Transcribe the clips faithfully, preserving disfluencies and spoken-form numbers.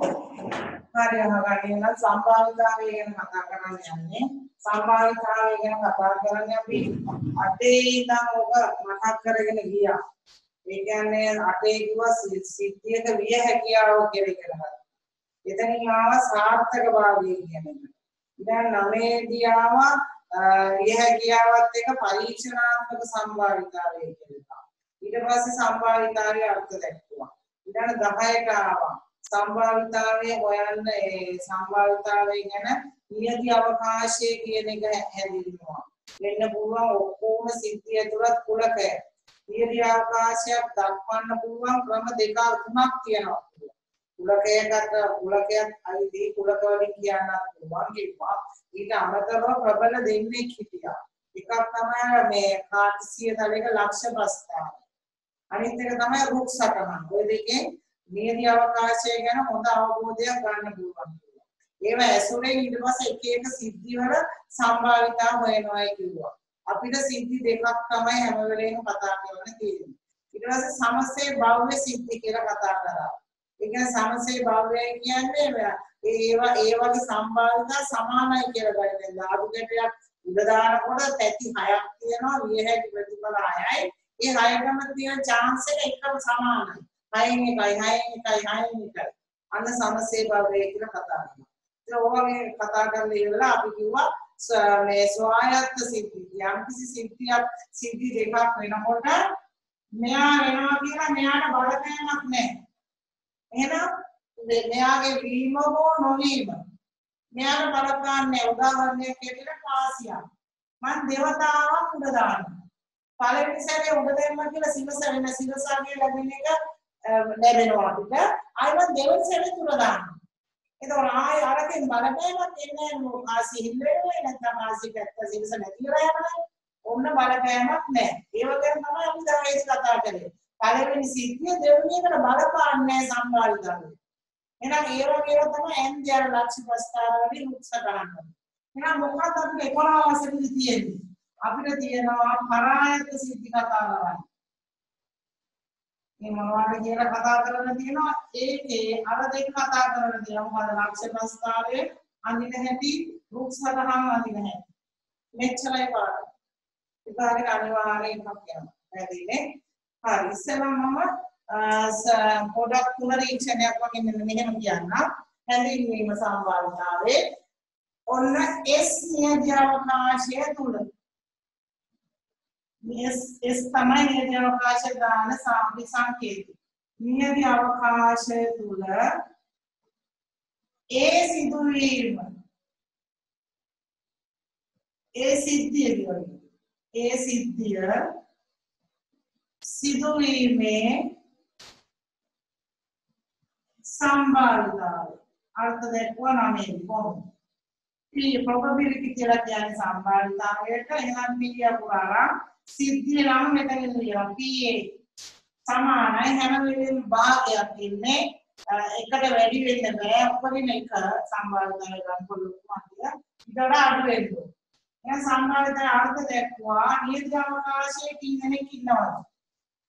හරි අහගන්නේ නම් සම්භාවිතාවය ගැන කතා කරන්න යන්නේ. සම්භාවිතාවය ගැන කතා කරන්නේ අපි අටේ ඉඳන් ඔබ මතක් කරගෙන ගියා. මේ කියන්නේ අටේ කිව්වා සිද්ධියක විය හැකියාව කියලා. එතනින් ආවා සාර්ථකභාවය කියන එක. දැන් නවයේදී ආවා විය හැකියාවත් එක පරීක්ෂණාත්මක සම්භාවිතාවය කියලා. ඊට පස්සේ සම්භාවිතාවයේ අර්ථ දැක්වුවා. ඊළඟ දහයට ආවා සම්භාවිතාවය හොයන්න ඒ සම්භාවිතාවය ගැන නියති අවකාශය කියන එක හැදින්වනවා. වෙන්න පුළුවන් ඔක්කොම සිද්ධිය තුලත් කුලක නියති අවකාශයක් දක්වන්න පුළුවන් ක්‍රම දෙකක් තුනක් තියෙනවා. කුලකයකට කුලකයක් අයිදී කුලක වලින් කියන්නත් පුළුවන් කිව්වා. ඊට අමතරව ප්‍රබල දෙන්නේ හිටියා. එකක් තමයි මේ කාර්සිය තලයක ලක්ෂ්‍ය ප්‍රස්තාව. අනිත් එක තමයි රුක් සටහන්. ඔය දෙකේ නියති අවකාශය ගැන හොඳ අවබෝධයක් ගන්න පුළුවන්. ඒව ඇසුරේ ඊට පස්සේ එක එක සිද්ධි වල සම්භාවිතා හොයනවායි කිව්වා. අපිට සිද්ධි දෙකක් තමයි හැම වෙලේම කතා කරන්න තියෙන්නේ. ඊට පස්සේ සමසේ භව්‍ය සිද්ධි කියලා කතා කරා. ඒ කියන්නේ සමසේ භව්‍යය කියන්නේ ඒවා ඒ වගේ සම්භාවිතා සමානයි කියලා ගන්න. ලාභ ගැටයක් උඩ දානකොට තැති හයක් තියෙනවා. විය හැකි ප්‍රතිඵල හයයි. ඒ හයකම තියෙන chance එක එකම සමානයි. හයින් එකයි හයින් එකයි හයින් එකයි අන්න සමසේ භවය කියලා කතා කරනවා. ඒක ඕවාගේ කතා කරන ඉවරල අපි කිව්වා මේ ස්වායත්ත සිද්ධිය. යම්කිසි සිද්ධියක් සිද්ධි දෙකක් වෙනකොට මෙයා වෙනවා කියලා මෙයාට බලපෑමක් නැහැ. එහෙනම් මෙයාගේ වීම හෝ නොවීම මෙයාට බලපාන්නේ. උදාහරණයක් විදිහට කාසියක් මං දේවතාවක් උඩ දානවා. පළවෙනි සැරේ උඩ දෙන්න කියලා සිවස වෙන සිවසගේ ලැබෙන එක ලැබෙනවා අපිට. අයිවත් දෙවෙනි සැරේ තුන දාන්න. ඒතකොට ආය අරකින් බලපෑමක් එන්නේ නෝ කාසි හිල්ලෙන්නේ නැත්නම් කාසි පැත්ත සිවස නැතිලා යනවා. ඕන්න බලපෑමක් නැහැ. ඒ වගේම තමයි අපි දායක කතා කරේ. පළවෙනි සිද්ධිය දෙවෙනි එකට බලපාන්නේ සම්බාරිතාවය. එහෙනම් ඒ වගේ ඒවා තමයි එන්ජර් ලක්ෂ්‍ය ප්‍රස්තාරවලින් උත්සාහ කරන්නේ. එහෙනම් මොකක්ද අපි එකොළහ වසරේදී තියෙන්නේ? අපිට තියෙනවා පරායත සිද්ධි කතා කරන්නේ. මේ මොනවද කියලා කතා කරන්න තියෙනවා. ඒකේ අර දෙක කතා කරන්න තියෙනවා. මොකද ලක්ෂ්‍ය ප්‍රස්තාරයේ අඳින හැටි රූප සතහන් අඳින හැටි මෙච්චරයි පාඩම. ඉතින් අනිවාර්යෙන් එකක් යනවා වැඩිනේ. හරි ඉස්සෙල්ලා මම පොඩක් පුනරීක්ෂණයක් වගේ මෙන්න මෙහෙම කියන්න. හැඳින්වීම සම්බන්ධතාවයේ ඔන්න S නියති අවකාශය තුල S S තමයි නියති අවකාශය දාන සාම්ප්‍රි සංකේතය. නියති අවකාශය තුල ඒ සිදුවීම ඒ සිද්ධිය ඒ සිද්ධිය සිදුවීමේ සම්භාවිතාව අර්ථ දක්වන නමේ කොහොමද? මේ probability කියලා කියන්නේ සම්භාවිතාවයට. එහෙනම් පිළිය පුරාලා සිද්ධිය නම් මෙතන ඉන්නවා P A සමානයි හැම වෙලෙම භාගයක් ඉන්නේ එකට වැඩි වෙන්න බෑ. ඔක්කොම එක සම්භාවිතාවය ගන්න පුළුවන් කියලා ඊට වඩා අඩු වෙන්න ඕන. එහෙනම් සම්භාවිතාවේ අර්ථ දක්වා නියති අවකාශයේ කින්නෙක් ඉන්නවා.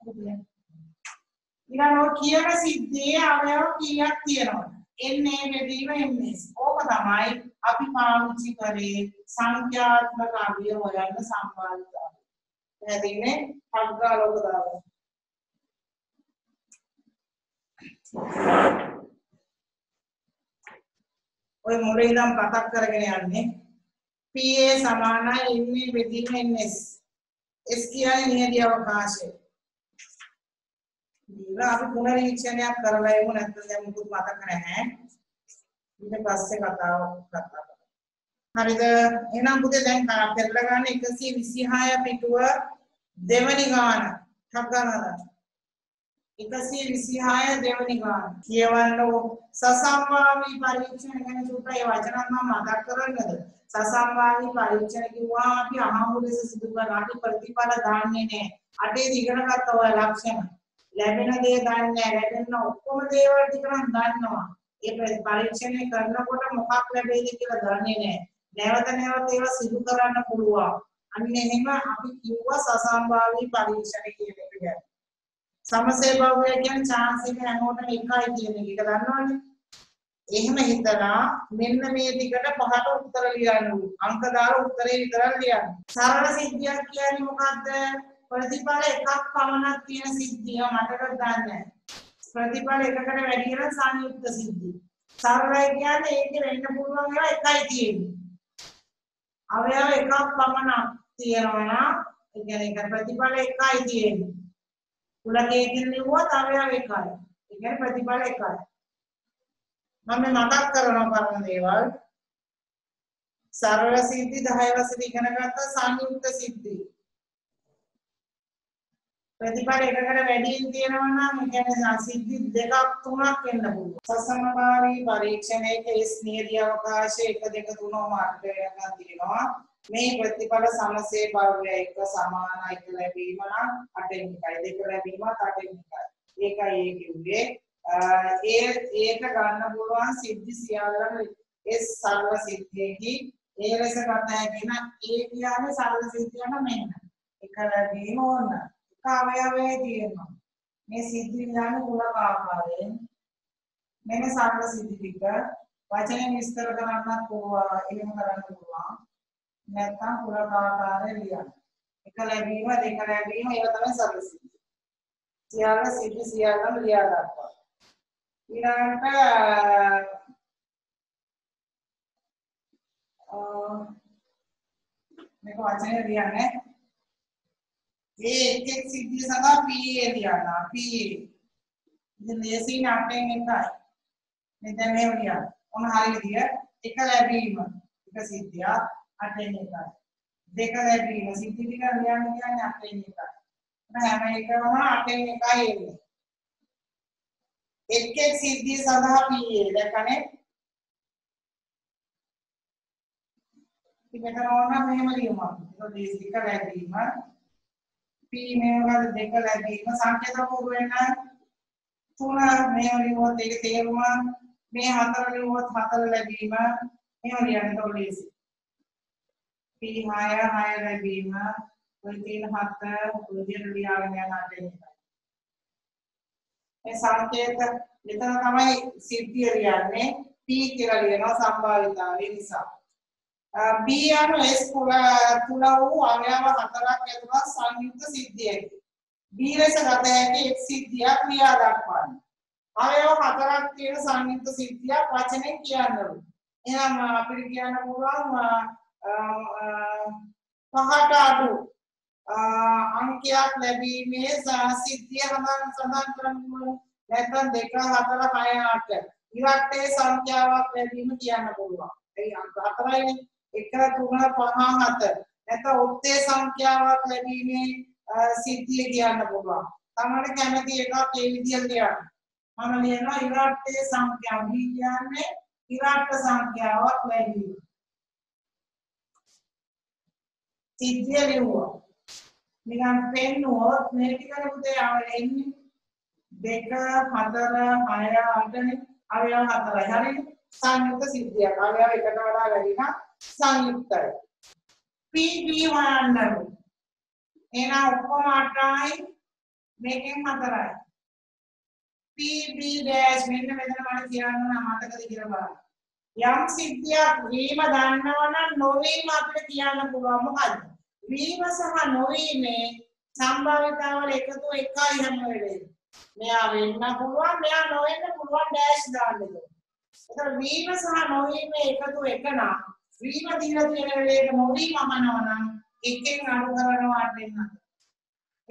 ඊළඟ කියන සිද්ධියේ අවයව කීයක් තියෙනවද? එන්නේ මෙදීම එන්නේ. ඕක තමයි අපි පාවිච්චි කරේ සංඛ්‍යාත්මක අවිය හොයන්න සම්භාවිතාව. හැදින්නේ පග්ගා ලෝක දාව. ඔය මොලේ ඉඳන් කතා කරගෙන යන්නේ P A සමානයි එන්නේ මෙදීම එන්නේ. S කියන්නේ නියති අවකාශය. ඉතින් අපි පුනරීක්ෂණයක් කරලා එමු නැත්නම් දැන් මුකුත් මතක නැහැ. ඊට පස්සේ කතාව කතා කරමු. හරිද? එහෙනම් පුතේ දැන් පෙරලා ගන්න එකසිය විසිහය පිටුව දෙවනි ගාන. හක්ගනලා. එකසිය විසිහය දෙවනි ගාන. කියවන්නෝ සසම්භාවී පරීක්ෂණ ගැන සුප්‍රේ වචනක් මම මතක් කරන්නද? සසම්භාවී පරීක්ෂණ කිව්වා අපි අහඹු ලෙස සිදු කරන අටි ප්‍රතිඵල දාන්නේ නැහැ. අටේ ඉගෙන ගන්න ඔය ලක්ෂණ ලැබෙන දේ දන්නේ ලැබෙන ඔක්කොම දේවල් ටිකනම් දන්නවා. ඒ පරීක්ෂණය කරනකොට මොකක් ලැබෙයිද කියලා දන්නේ නැහැ. නැවත නැවත ඒවා සිදු කරන්න පුළුවන්. අන්න එහෙම අපි කිව්වා සසම්භාවී පරීක්ෂණ කියන එක ගැන. සමසේ භවය කියන්නේ chance එක හැමෝටම එකයි තියෙන එක දන්නවනේ. එහෙම හිතලා මෙන්න මේ ටිකට පහට උත්තර ලියන්න ඕන. අංක දාලා උත්තරේ විතරක් ලියන්න. සරල සිද්ධියක් කියන්නේ මොකද්ද? ප්‍රතිඵල එකක් පමණක් තියෙන සිද්ධිය මතක ගන්න. ප්‍රතිඵල එකකට වැඩි වෙන සංයුක්ත සිද්ධිය. සරලයි කියන්නේ ඒක වෙන්න පුළුවන් ඒවා එකයි තියෙන්නේ. අවයව එකක් පමණක් තියෙනවා නම් ඒ කියන්නේ ප්‍රතිඵල එකයි තියෙන්නේ. උලකයකින් ලිව්වොත් අවයව එකයි. ඒ කියන්නේ ප්‍රතිඵල එකයි. Mame matak karana karana dewal sarala siddhi dahaya siddhi igana gatta sanyukta siddhi pratipala ekakata wediin tiyenawa nam e kiyanne siddhi දෙකක් තුනක් වෙන්න පුළුවන් සසමභාවී පරීක්ෂණයේ S නීති අවකාශය එක දෙක තුන මාර්ගයක් තියෙනවා මේ ප්‍රතිඵල සමසේ භාවය එක සමානයි කියලා ලැබීම නම් අටෙන් එකයි දෙක ලැබීමත් අටෙන් එකයි ඒකයි ඒ කිව්වේ ඒක ගන්න පුළුවන් සිද්ධි සියල්ලම ඒ සර්ව සිද්ධියේදී ඒ ලෙස ගන්න හැගෙන ඒ කියන්නේ සර්ව සිද්ධියන මෙන්න එක ලැබීම ඕන එක අවයවයේ තියෙනවා මේ සිද්ධි විඥාන කුලක ආකාරයෙන් මෙන්න සර්ව සිද්ධි ටික වචනෙන් විස්තර කරන්නත් එහෙම කරන්න පුළුවන් නැත්නම් කුලක ආකාරයෙන් ලියන්න එක ලැබීම දෙක ලැබීම ඒක තමයි සර්ව සිද්ධි සියල්ල සිද්ධි සියල්ලම ලියා ගන්නවා ඊළඟට මේක වචනේ ලියන්නේ ඒ එක් සිද්ධිය සඳහා පීයේ ලියනවා පීයේ ඉතින් ලේසින් අටෙන් එකයි මෙතන මේව ලියන්න ඔන්න හරිය විදිය එක ලැබීම එක සිද්ධිය අටෙන් එකයි දෙක ලැබීම සිද්ධි ටික ලියන්න කියන්නේ අටෙන් එකයි හැම එකම අටෙන් එකයි එන්නේ एक एक सिद्धि सदा पीए देखने कि बेटा रोना में मरी हुआ तो देश दिखा रहती है मर पी में होगा तो देखा रहती है मर सांचे तो हो गए ना तूना में मरी हुआ देख तेरे मर में हाथर मरी हुआ हाथर रहती मर में मरी अंदर देश पी हाया हाया रहती मर कोई तीन हाथर कोई जरूर लिया गया ना देने සංකේත මෙතන තමයි සිද්ධිය කියන්නේ P කියලා කියනවා සම්භාවිතාවේ නිසා B අනු S කුල තුන වූ අවයව හතරක් ඇතුළත් සංයුක්ත සිද්ධියයි B ලෙස ගත හැකි එක් සිද්ධියක් ලියා දක්වන්න අවයව හතරක් තියෙන සංයුක්ත සිද්ධියක් වචනෙන් කියන්න ඕනේ එහෙනම් අපිට කියන්න පුළුවන් පහට අඩු අංකයක් ලැබීමේ සිද්ධිය හඳුන් සඳහන් කරමු නැත්නම් දෙක හතර හය අට ඉවත්තේ සංඛ්‍යාවක් ලැබීම කියන්න පුළුවන් ඒ අංක හතරයි එක තුන පහ හත නැත්නම් ඔත්තේ සංඛ්‍යාවක් ලැබීමේ සිද්ධිය කියන්න පුළුවන් තමයි කැමති එකක් ඒ විදිහට ලියන්න මම ලියනවා ඉවත්තේ සංඛ්‍යාව කියන්නේ ඉවත්ත සංඛ්‍යාවක් ලැබීම සිද්ධිය ලියුවා निकाम पेन हुआ मेरे किधर होते हैं आवे इन देखा हाथर हाया आटने आवे आवे हाथर है यानी संयुक्त सिद्धियाँ आवे आवे इकट्ठा वाला करी ना संयुक्त है पी बी वाला अंडर है ना उसको मात्रा है मेकिंग मात्रा है पी बी डैश मेरे में इधर हमारे किराना ना माता का दिखा बार याम सिद्धियाँ वी में दानना वाला नोवी में आपने किराना बुला मुकाल වීම සහ නොවීමේ සම්භාවිතාවල එකතු එකයි හැම වෙලේම මෙයා වෙන්න පුළුවන් මෙයා නොවෙන්න පුළුවන් ඩෑෂ් දාන්න ඕනේ. ඒතර වීම සහ නොවීමේ එකතු එක නම් වීම දින දින වෙලේට නොවීමම නම් එකෙන් අඩු කරනවා අටෙන් අට.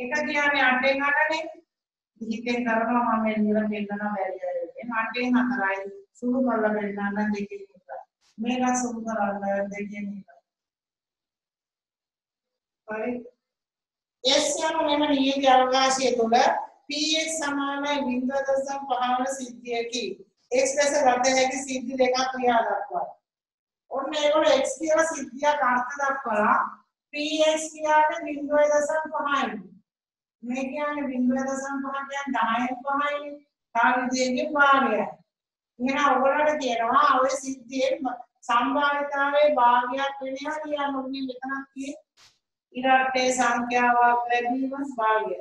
එක කියන්නේ අටෙන් අටනේ. දෙකෙන් කරනවා මම එන්න දෙන්නා බැරියයි. අටෙන් හතරයි සුළු කරලා බලන්න දෙකෙන් එකයි. මේක සුළු කරලා දෙකෙන් එකයි. S යනු මෙම නියති අවකාශය තුළ Px සමානයි බිංදුව දශම පහ වන සිද්ධියකි. X ලෙස ගත හැකි සිද්ධි දෙකක් ලියා දක්වන්න. ඔන්න ඒගොල්ලෝ X කියලා සිද්ධියක් අර්ථ දක්වලා Px කියන්නේ බිංදුව දශම පහයි. මේ කියන්නේ බිංදුව දශම පහ කියන්නේ දහයෙන් පහයි. තාවිදයෙන් භාගයයි. එහෙනම් ඔයගොල්ලන්ට කියනවා ඔය සිද්ධියේ සම්භාවිතාවේ භාගයක් වෙනවා කියන්න ඕනේ මෙතනක් තියෙන්නේ. ඉරාටේ සංඛ්‍යාවක් ලැබීම භාගයයි.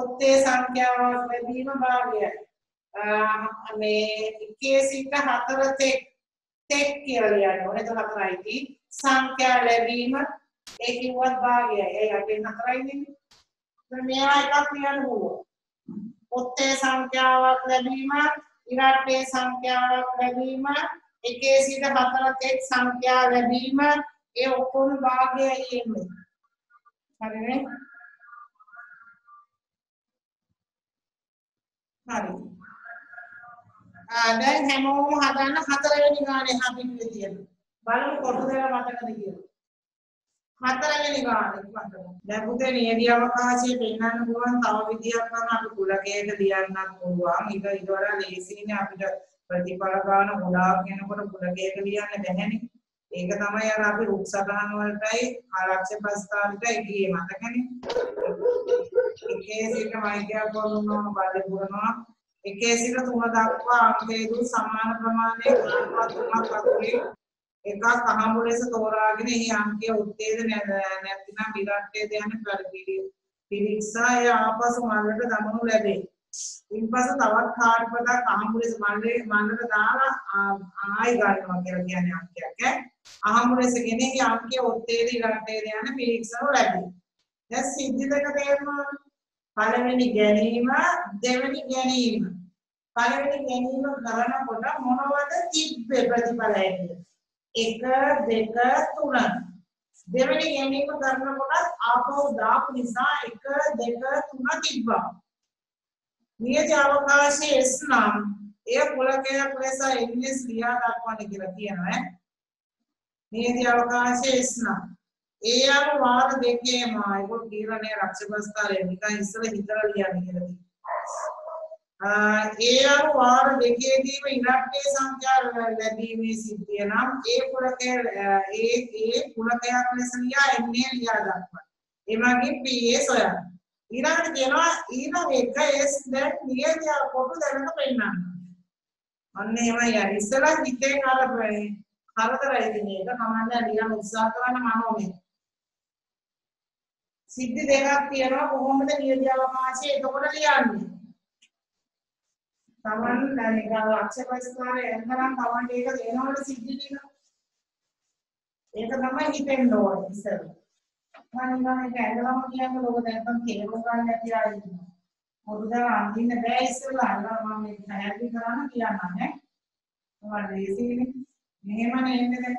ඔත්තේ සංඛ්‍යාවක් ලැබීම භාගයයි. हमें इक्कीस का हाथर टेक टेक किया लिया है उन्हें तो हाथर आई थी संख्या लेवीम एक ही वाद भाग है ये यहाँ पे हाथर आई नहीं तो मेरा एक क्लियर हुआ उत्ते संख्या वाक लेवीम इराटे संख्या वाक लेवीम इक्कीस का हाथर टेक संख्या लेवीम ये ओपन भाग है ये में Hare Hare Ada yang mau mengatakan kata lain juga ada habis gitu ya. Baru kotor dalam mata kan gitu. Kata lain juga ada. Dan bukan ini dia apa sih pengen bukan tahu dia apa nak gula kayak dia nak buang itu itu orang lesi ini apa itu berarti para kawan gula kayak orang gula kayak dia nak dengan ini. Eka sama ya rapi ruksakan orang itu harap sepastar itu ini mata kan ini. Ini sih kemarin dia kalau mau balik bukan इक्कीस का तुम्हारा दाखवा आंके दो समान प्रमाणे तुम्हारा तुम्हारा कातुले एका कहाँ बोले से तोरा आगे नहीं आंके उत्तेज ने ने तीना बिराटे दे आने पर बिरी बिरिक्सा या आपस मालूम का दामनु ले दे इन पास तवर खार पता कहाँ बोले से माले माले का दारा आई गाड़ी वगैरह क्या ने आंके क्या आहाँ बोले से क्या नहीं आंके उत्तेज बिराटे दे आने बिरिक्सा ले दे यह सीधी तक देना पालेवनी गैनीमा देवनी गैनीमा पालेवनी गैनीमा करना कोटा मनोवादा तीन पेपर दिखाएंगे एकर देकर तुना देवनी गैनीमा करना कोटा आपको दाप निशा एकर देकर तुना तीन बार ये जावकाशी इस्लाम ये बोला क्या प्रेसा इंग्लिश लिया दापने की रखी है ना ये जावकाशी इस्लाम ये यार वार देखे माँ इको कीरा ने रक्षबस्ता रहने का इसलिए हितरा लिया नहीं रहती आह ये यार वार देखे थी वो इलाके संख्या लड़ी में सीधी है ना ये पूरा क्या ये ये पूरा क्या आपने सुनिया इन्हें लिया जाता है ये माँगी पीएस होया इलाके के ना इलाके का एस डेट लिया जा फोटो देने का पहना अन्य हमारे यार इसलिए हितरे काला पड़े खालत रहेगी नहीं तो हमारे लिया नुकसान करना मानो में सिद्धि देखा तीनों को हम तो निर्दया वामाचे तो कोड़ा लिया नहीं। तवन निकालो अच्छे पैसे तारे ऐंधरां तवन देखा ऐंधरां वाले सिद्धि देखा एक तम्मा हितेन दो इससे मान मान एक ऐंधरां में क्या तो लोगों ने तम केले को काल जाती आई थी और उधर आंधी ने बे इससे लाला मामे नहर भी कराना किया ना है और ऐसी नहीं माने इन्हें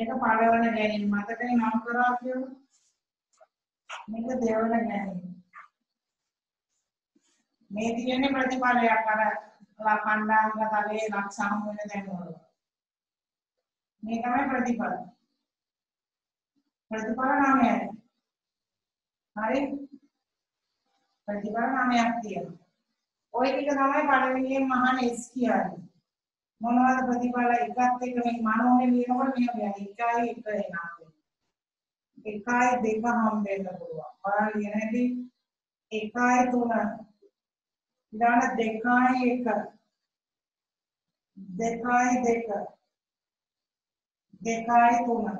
देखा पाले वाले गए माता के नाम करा क्यों मेरे देवला नहीं, मेरी ये नहीं प्रतिपाले आकारा लापांडा का ताले लाक्षाम मुझे देने वाला, मेरे का मैं प्रतिपाल, प्रतिपाल नाम है, हरे, प्रतिपाल नाम है आपकी है, और एक का नाम है पाले के लिए महान इसकी है, मनोवाद प्रतिपाला इकाते के में मानों में लिए और में अभियान इकाई इकाई नाम एकाएक देखा हम देखा बोला पर ये नहीं कि एकाएक तो ना इलाना देखा है एका देखा है देखा देखा है तो ना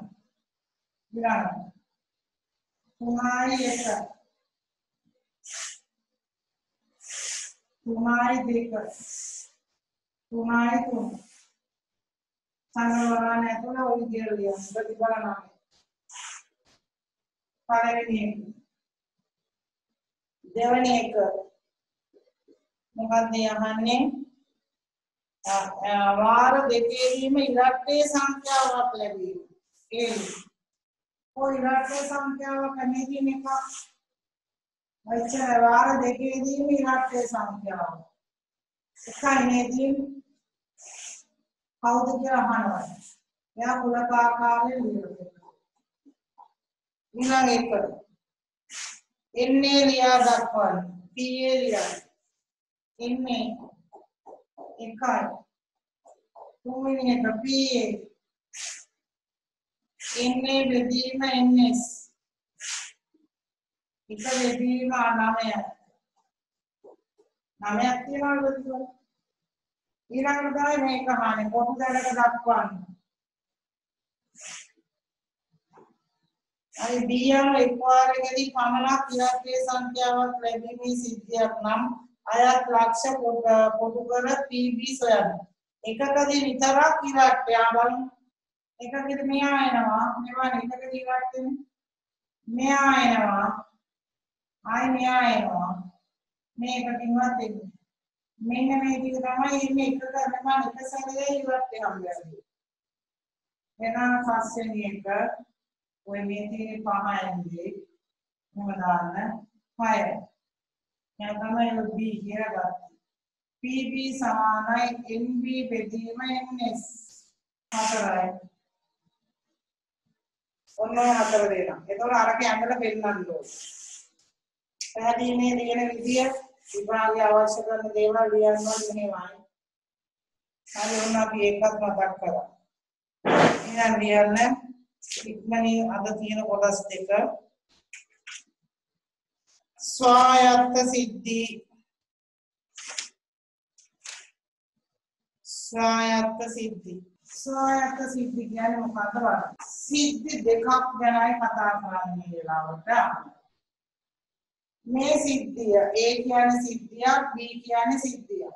इलाना तुम्हारी एका तुम्हारी देखा तुम्हारी तुम संगवारा ने तो ना उन दिल लिया बड़ी बड़ा नाम पालेवनी देवनी एक मुकादमे यहाँ ने वार देखेगी में इलाके संख्या वाप लगी के वो इलाके संख्या वाप करने की ने का अच्छा है वार देखेगी में इलाके संख्या वाप इसका इन्हें हाउ तो क्या हाना है या कुलकार कार्य लिए इलाके पर इन्हें लिया दाखवान पीए लिया इनमें एकाएक तुम इन्हें कपीए इनमें विधि में इनमें इधर विधि में नामे नामे आती है ना विधि को इलाके पर मैं कहानी बहुत ज़्यादा दाखवान अरे दिया एक बार एक दिन पामला किया के संख्या वाले भी नहीं सीधे अपना आयात लाक्ष्य पोटुकर तीव्री स्वयं एककदी वितरा किराट्यावल एककद मेयायनवा मेवा एककदी किराट्यम मेयायनवा आय मेयायनवा මේ එකකින්වත් එන්නේ මෙන්න මේ ටික තමයි ඉන්නේ එක කරනවා එක සැරේ ඉවත් වෙනවා වෙනා පස්වෙනි එක ඔය මේ තියෙන පහයින්දී මම දාන්න හය දැන් තමයි B කියලා ගත්තා P B සමානයි M B බෙදීම N S හතරයි ඔන්න හතර දෙනවා ඒතකොට අරක ඇඟට පෙන්නන්න ඕනේ පැහැදීමේ ලියන විදිය විභාගය අවශ්‍ය කරන දේවල් ලියනවා මෙහෙමයි. හරි ඔන්න අපි ඒකත් මතක් කරගන්න. ඊළඟ ලියන්න ඉක්මනින් අද තියෙන කොටස් දෙක ස්වායත්ත සිද්ධි ස්වායත්ත සිද්ධි ස්වායත්ත සිද්ධි කියන්නේ මොකක්ද බලන්න. සිද්ධි දෙකක් ගැනයි කතා කරන්නේ වෙලාවට. මේ සිද්ධිය A කියන්නේ සිද්ධියක් B කියන්නේ සිද්ධියක්.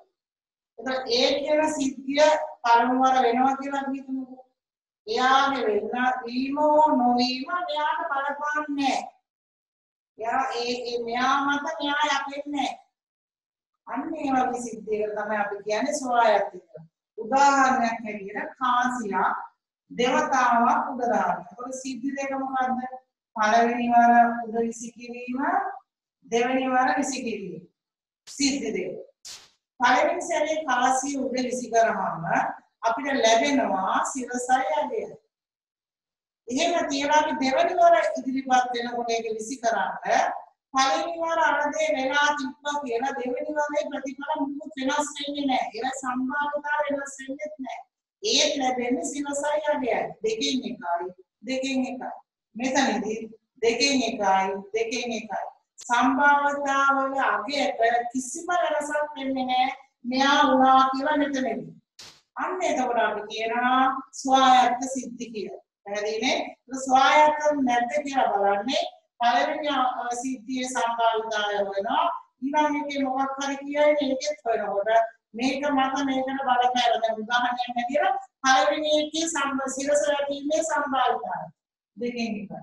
එතකොට A කියන සිද්ධිය පළමුවර වෙනවා කියලා අපි හිතමුකෝ. එයාගේ වෙන්න වීම නොවීම මෙයාට බලපාන්නේ නැහැ. එයා ඒ ඒ මෙයා මත න්‍යායක් වෙන්නේ නැහැ. අන්න ඒ වගේ සිද්ධියකට තමයි අපි කියන්නේ ස්වායත්ත කියලා. උදාහරණයක් හැටියට කාසියා දෙවතාවක් උදාහරණයක්. එතකොට සිද්ධි දෙක මොකද්ද? පළවෙනි වර උද විසිකිරීම දෙවෙනි වර විසිකිරීම සිද්ධි දෙක. පළවෙනි සැරේ කාසිය උඩ විසිකරාම අපිට ලැබෙනවා සිරසයි ඇදය. එහෙම තියලා අපි දෙවෙනි වර ඉදිරිපත් වෙනකොට ඒක විසිකරන්න පළවෙනි වර අර දේ වෙලා තිබ්බා කියලා දෙවෙනි වරේ ප්‍රතිඵල මුකුත් වෙනස් වෙන්නේ නැහැ. ඒක සම්භාවිතාව වෙනස් වෙන්නේ නැහැ. ඒත් ලැබෙන්නේ සිරසයි ඇදය. දෙකෙන් එකයි දෙකෙන් එකයි. මෙතනදී දෙකෙන් එකයි දෙකෙන් එකයි. සම්භාවිතාවල අගයට කිසිම වෙනසක් වෙන්නේ නැහැ මෙයා වුණා කියලා මෙතනදී. අන්න එතකොට අපි කියනවා ස්වායත්ත සිද්ධි කියලා. පැහැදිලිනේ? ඒක ස්වායත්ත නැද්ද කියලා බලන්නේ පළවෙනි සිද්ධියේ සම්භාවිතාවය වෙනවා. ඊළඟ එකේ මොකක් හරි කියන්නේ ඒකෙත් වෙනකොට මේක මත මේකට බලපෑම. දැන් උදාහරණයක් හැටියට පළවෙනි එකේ සිරස වැටීමේ සම්භාවිතාවය දෙකෙන් එකයි.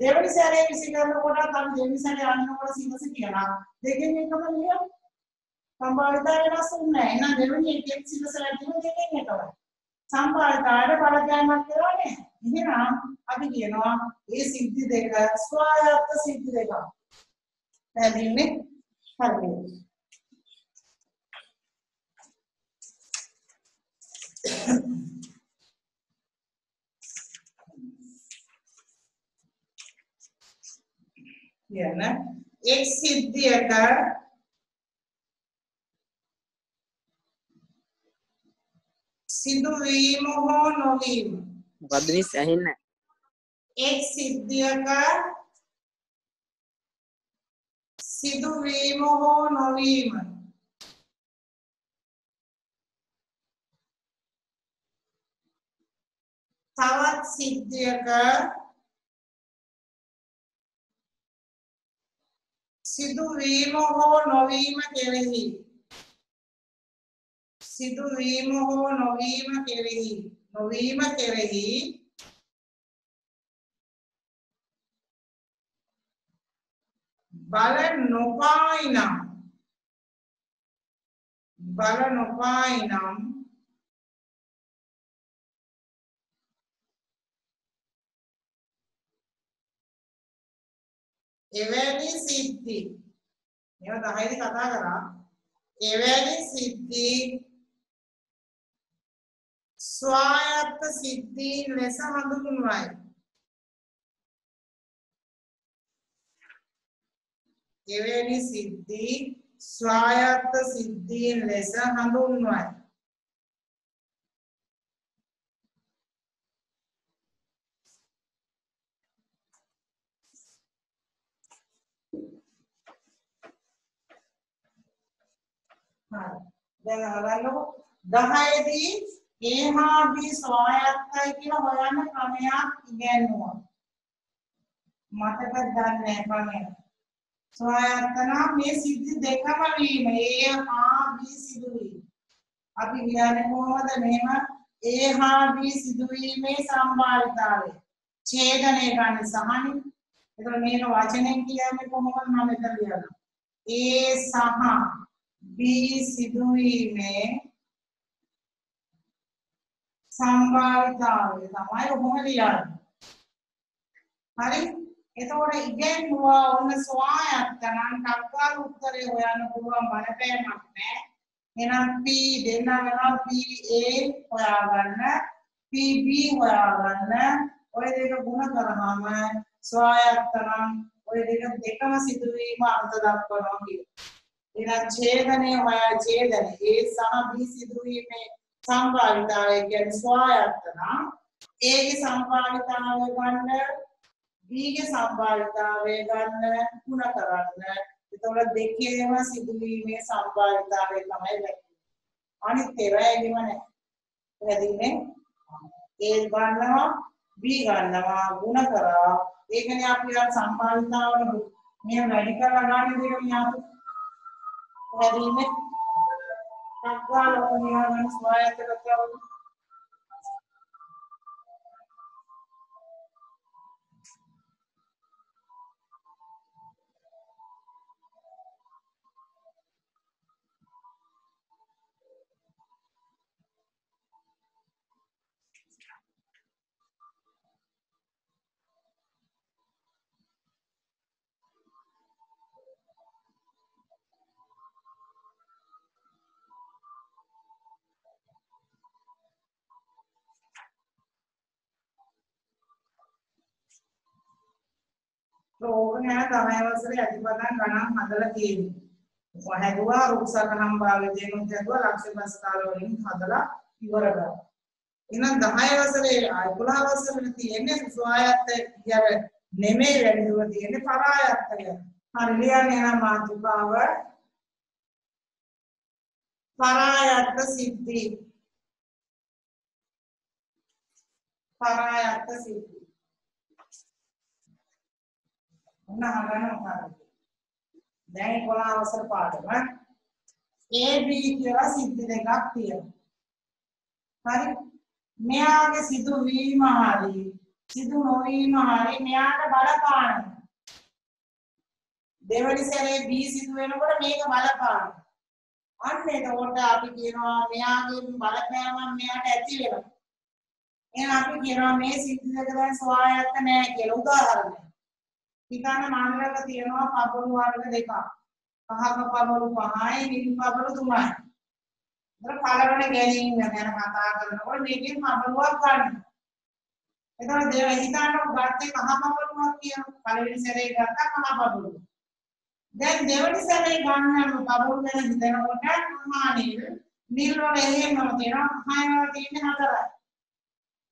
දෙවෙනි සැරේ විසිකරනකොට අපි දෙවෙනි සැරේ අන්නකොට සිරස කියනවා. දෙකෙන් එකම නියම සම්භාවිතාව වෙනස් වෙන්නේ නැහැ. එහෙනම් දෙවෙනි එකේ සිරස වැටීම දෙකෙන් එකයි. සම්භාවිතාවට බලපෑමක් කරන්නේ නැහැ. එහෙනම් අපි කියනවා මේ සිද්ධි දෙක ස්වායත්ත සිද්ධි දෙක. පැහැදිලිනේ? හරි. या ना एक सिद्धि का सिद्धु वीम हो नवीम बदली सही ना एक सिद्धि का सिद्धु वीम हो नवीम तवत सिद्धि का सिद्धु वीम हो नवीम केरही सिद्धु वीम हो नवीम केरही नवीम केरही बल नोपायनम बल नोपायनम එවැනි සිද්ධි මේව දහයේදී කතා කරා එවැනි සිද්ධි ස්වායත්ත සිද්ධි ලෙස හඳුන්වයි එවැනි සිද්ධි ස්වායත්ත සිද්ධි ලෙස හඳුන්වයි දැන් අහගන්නකො දහය දී A හා B ස්වායත්තයි කියලා හොයන්න ක්‍රමයක් ඉගෙනුවා. මතකද දන්නේ නැහැ ක්‍රමය. स्वायत्तना में सिद्धि देखा मवी में ए हाँ बी सिद्धि अभी विराने मोहम्मद नेमा ए हाँ बी सिद्धि में संभाविता है छेदने का निशानी इधर मेरे वाचने किया मेरे मोहम्मद नाम इधर लिया ना ए साहा बी सिद्धि में संभाविता है हमारे मोहम्मद लिया हरी එතකොට ඉගෙනුවා ඔන්න සෝයාත්තනන් කක්කාර උත්තරේ හොයන්න පුළුවන් බලපෑමක් නැහැ. එහෙනම් P දෙන්න වෙනවා P A හොයාගන්න P B හොයාගන්න. ඔය දෙක ගුණ කරාම සෝයාත්තනන් ඔය දෙක දෙකම සිදුවීම අර්ථ දක්වනවා කියලා. එහෙනම් ඡේදනයේ හොයා ඡේදනයේ A සහ B සිදුවීමේ සම්භාවිතාවය කියන්නේ සෝයාත්තන. A ගේ සම්භාවිතාවය ගන්න Bige sambalita vegan guna karanna etola dekema siduwime sambalita ve thamai lakki anith era egema ne edinne a gannawa b gannawa guna kara ekane apiya sambalita wala me wedi kara ganne deka niyatu edinne kakwala niyan swayata katawa Rohnya tamai wasri adipadan ganam hadala kiyim. Wahaduwa ruksa ganam balajen unjaduwa lakshya baskalolin hadala ivarada. Inan tamai wasri aypula wasri ti ene suayatte yare neme yare yuwati ene parayatte yare. Harliya nena matukawa parayatte siddhi. Parayatte siddhi. Nah, karena apa? Dari pola asal pada, kan? A B itu adalah situ dekat dia. Hari, meja ke situ V mahari, situ Novi mahari, meja ke balapan. Dewi seri B situ itu pada meja ke balapan. Aneh itu orang tapi kira meja ke balapan mana meja terciri lah. Yang tapi kira meja situ dekat swayatnya kelu dahar. Kita na manra ka tiyan wa pabalu warga deka, paha ka pabalu pahay, nini pabalu tumay. Dara pala na galing na na mata ka na or nini pabalu warga. Ito na dewa kita na barte paha pabalu warga, pala ni sa rey garta paha pabalu. Then dewa ni sa rey garta na pabalu na kita na wala kumani, nilo na eh na tiyan pahay na tiyan na dala.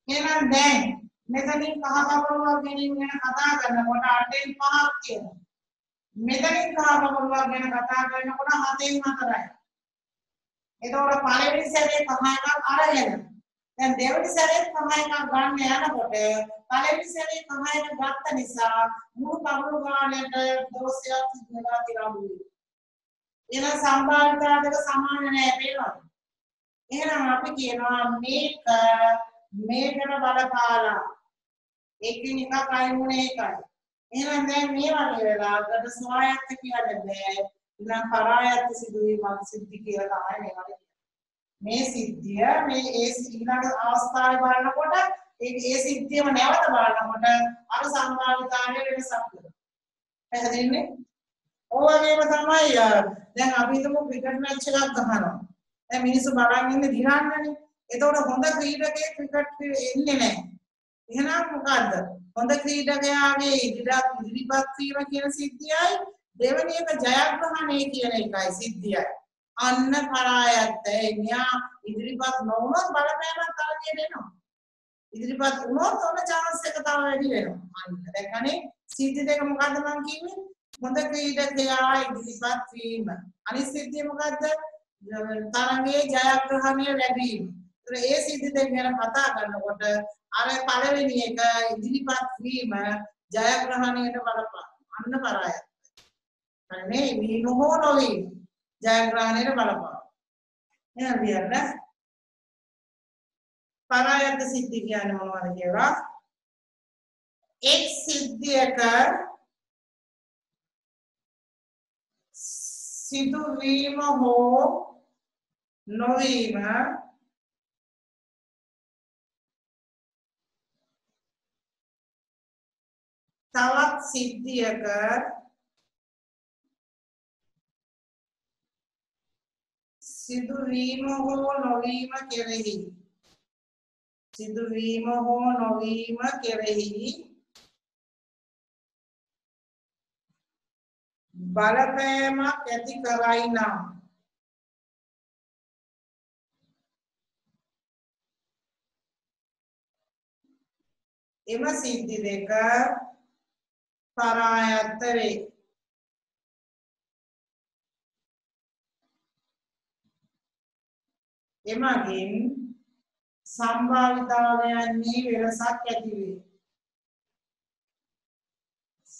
Kailan then මෙතනින් පහ බබලුවක් ගැන කතා කරනකොට අටෙන් පහක් කියනවා. මෙතනින් පහ බබලුවක් ගැන කතා කරනකොට හතෙන් හතරයි. එතකොට පළවෙනි සැරේ පහ එකක් අරගෙන දැන් දෙවෙනි සැරේ පහ එකක් ගන්න යනකොට පළවෙනි සැරේ පහ එක ගත්ත නිසා මුළු බබලු ගානට දෝෂයක් සිදුවලා තිබුණා. එහෙනම් සම්භාවිතා දෙක සමාන නැහැ පේනවද? එහෙනම් අපි කියනවා මේක මේකට බලපාලා එකින් එකක් අයින් වුණේ ඒකයි. එහෙනම් දැන් මේ වගේ වෙලාවකට සෝයාත් කියන්නේ බෑ. ඊළඟ පරායත් සිදුවීමක් සිද්ධි කියලා තමයි මේකට කියන්නේ. මේ සිද්ධිය මේ ඒ ඊළඟ අවස්ථාවේ බලනකොට ඒ ඒ සිද්ධියම නැවත බලනකොට අර සම්භාවිතාවේ වෙනසක් වෙනවා. පැහැදිලිනේ? ඕවගේම තමයි දැන් අපි හිතමු ක්‍රිකට් මැච් එකක් ගහනවා. දැන් මිනිස්සු බලන් ඉන්නේ දිහාන්නනේ. එතකොට හොඳ ක්‍රීඩකයෙක් ක්‍රිකට් එන්නේ නැහැ. එහෙනම් මොකද්ද? හොඳ ක්‍රීඩකයාගේ ඉදිරියට ඉදිරිපත් වීම කියන සිද්ධියයි දෙවෙනි එක ජයග්‍රහණය කියන එකයි සිද්ධියයි. අන්න පරායත්ත එනියා ඉදිරිපත් නොවුනොත් බලපෑමක් තව දෙනවා. ඉදිරිපත් වුණොත් ඔන්න chance එක තව වැඩි වෙනවා. අන්න දැක්කනේ සිද්ධි දෙක මොකද්ද මම කියන්නේ? හොඳ ක්‍රීඩකයා ඉදිරිපත් වීම. අනිත් සිද්ධිය මොකද්ද? තරගයේ ජයග්‍රහණය ලැබීම. ඒ සිද්ධි දෙක ගැන කතා කරනකොට අර පළවෙනි එක ඉදිරිපත් වීම ජයග්‍රහණයට බලපාන අන්න පරායයි. Anne minu honovi jayagrahanera balapana. Eha biyanna parayanta siddhi kiyanne monawada kiyala? Ek siddhiyaka sidu wima ho novima tawat siddhiyaka සිදු වීම හෝ නොවීම කෙරෙහි සිදු වීම හෝ නොවීම කෙරෙහි බලපෑමක් ඇති කරයි නම් එම සිද්ධි දෙක පරායත්ත වේ. එමගින් සම්භාවිතාවයන්හි වෙනසක් ඇති වේ.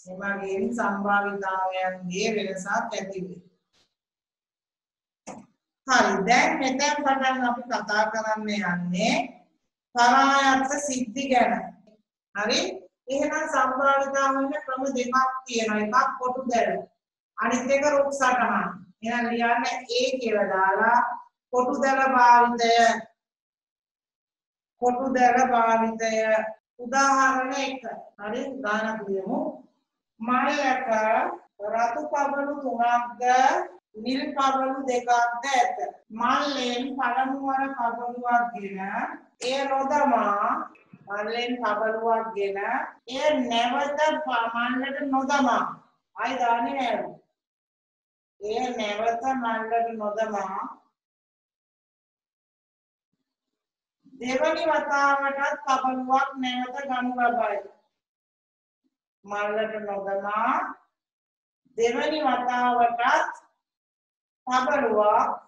එමගින් සම්භාවිතාවයන්හි වෙනසක් ඇති වේ. හරි, දැන් මෙතෙන් පටන් අපි කතා කරන්න යන්නේ පරායත්ත සිද්ධි ගැන. හරි, එහෙනම් සම්භාවිතාවන්ගේ ක්‍රම දෙකක් තියෙනවා. එකක් කොටු දැල, අනිත් එක රුක් සටහන්. එහෙනම් ලියන්න ඒ කියලා දාලා කොටු දැල භාවිතය කොටු දැල භාවිතය උදාහරණ එක. හරි, ගානක් දෙමු. මලක රතු පබළු තුනක්ද නිල් පබළු දෙකක්ද ඇත. මල්ලෙන් පළමු වර පබළුවක්ගෙන ඒ නොදමා මල්ලෙන් පබළුවක්ගෙන ඒ නැවත මල්ලට නොදමා අය දාන්නේ නෑ. ඒ නැවත මල්ලට නොදමා දෙවනි වතාවටත් පබළුවක් නැවත ගනු ලබයි. මල්ලට නොදමා දෙවනි වතාවටත් පබළුවක්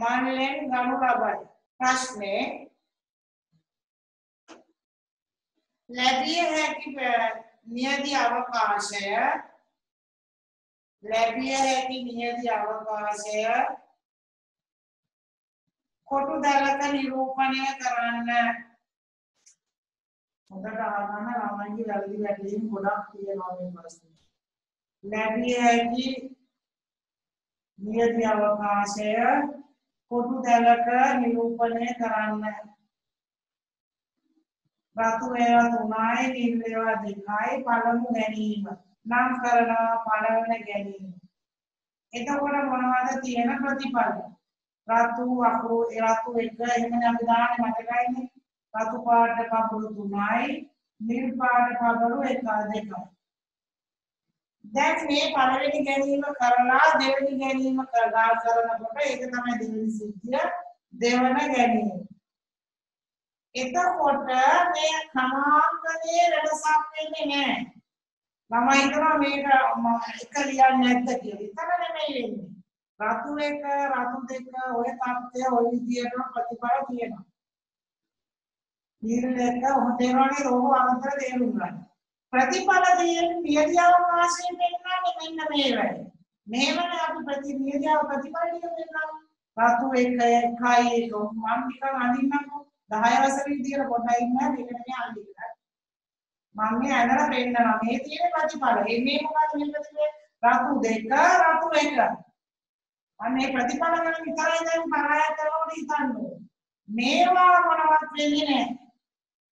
මල්ලෙන් ගනු ලබයි. ප්‍රශ්නේ ලැබිය හැකි නියති අවකාශය ලැබිය හැකි නියති අවකාශය කොටු දැලක නිරූපණය කරන්න. හොඳට අහන්න, ළමයින්ගේ වැරදි වැටලීම් ගොඩක් තියෙනවා මේ ප්‍රශ්නේ. ලැබිය හැකි නියති අවකාශය කොටු දැලක නිරූපණය කරන්න. රතු වේවා තුනයි, නිල් වේවා දෙකයි පළමු ගැනීම නම් කරනවා පළවන ගැනීම. එතකොට මොනවද තියෙන ප්‍රතිඵල? රතු වකු රතු එක එහෙමනේ අපි දාන්නේ, මතකයිනේ. රතු පාට පබළු තුනයි, නිල් පාට පබළු එකයි දෙකයි. දැන් මේ පළවෙනි ගැනීම කරලා දෙවෙනි ගැනීම කරලා කරනකොට ඒක තමයි දෙවෙනි සිද්ධිය, දෙවන ගැනීම. එතකොට මේ ක්‍රමාංකයේ වෙනසක් වෙන්නේ නැහැ. මම හිතනවා මේක එක ලියන්නේ නැද්ද කියලා. ඉතන නෙමෙයි වෙන්නේ. රතු එක රතු දෙක ඔය තත්ත්වය ඔය විදියටම ප්‍රතිඵල තියෙනවා. නිල් එක හොතේරෝනේ රෝහු අන්තර තේරුම් ගන්න. ප්‍රතිඵල දෙයෙන් පියදියව වාසියෙන් වෙනන්නේ මෙන්න මේ වෙයි. මෙහෙමනේ අපි ප්‍රතිනියදියව ප්‍රතිඵලිය වෙනවා. රතු එක එකයි එක මම ටිකක් අඳින්නකෝ. දහය වසර විදියට පොතයි නෑ දෙකටම අඳින්න. මම මේ අඳලා පෙන්නනවා මේ තියෙන ප්‍රතිඵල. මේ මොකක්ද මේ ප්‍රතිඵල? රතු දෙක රතු එක. අනේ ප්‍රතිඵල ගැන විතරයි දැන් පරායත්ත කරනකොට හිතන්නේ. මේවා මොනවත් වෙන්නේ නැහැ.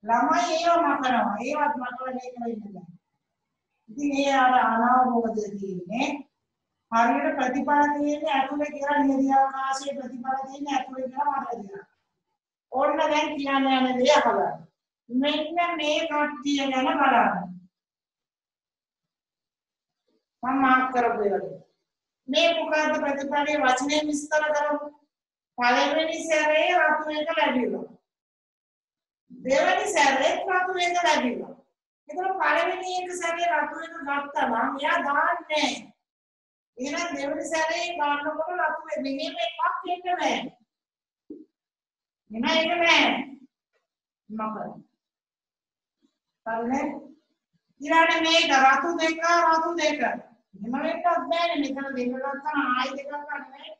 ළමයි ඒව මකනවා. ඒවත් මකලා මේක වෙන්නේ නැහැ. ඉතින් ඒ අර අනාවබෝධය තියෙන්නේ. හරියට ප්‍රතිඵල තියෙන්නේ ඇතුලේ කියලා නියති අවකාශයේ ප්‍රතිඵල තියෙන්නේ ඇතුලේ කියලා මතක තියාගන්න. ඕන්න දැන් කියන්න යන දේ අහගන්න. මෙන්න මේ කට්ටිය ගැන බලන්න. මම මාක් කරපු ඒවා. මේ මොකද්ද ප්‍රතිඵලයේ වචනයෙන් විස්තර කරමු. පළවෙනි සැරේ රතු එක ලැබුණා. දෙවෙනි සැරේ රතු එක ලැබුණා. ඒතර පළවෙනි එක සැරේ රතු එක ගත්තා නම් එයා දාන්නේ. එහෙනම් දෙවෙනි සැරේ ගන්නකොට රතු මෙහෙම එකක් එක නෑ. මෙහෙම එක නෑ. මොකද? බලන්න. ඊළඟ මේක රතු දෙක රතු දෙක එකක් නැහැ මෙතන දෙන්නත් ගන්න ආයෙත් එකක් ගන්න නැහැ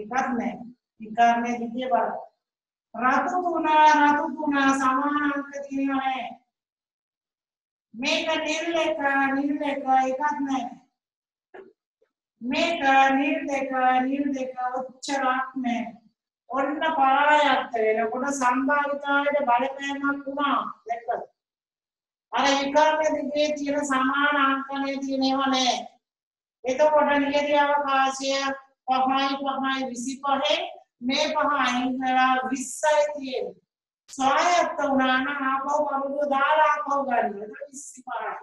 එකක් නැහැ විකාරණය දිගේ බලන්න රතු තුන රතු තුන සමාන අංක තියෙනවා නෑ මේක නිර්ලේඛ නිර්ලේඛ එකක් නැහැ මේක නිර්ලේඛ නිර්ලේඛ උච්චාරක් නැහැ ඔන්න පායත් වෙනකොට සම්භාවිතාවේට බලපෑමක් වුණා දැක්කද අර විකාරණය දිගේ තියෙන සමාන අංකනේ තියෙනව නෑ එතකොට නියති අවකාශය පහයි පහයි විසිපහේ මේ පහ අයින් කරලා විස්සයි තියෙන්නේ. සොයත් උනා නම් ආපහු බබුදු දාලා ආපහු ගන්න. ඒක විසිපහයි.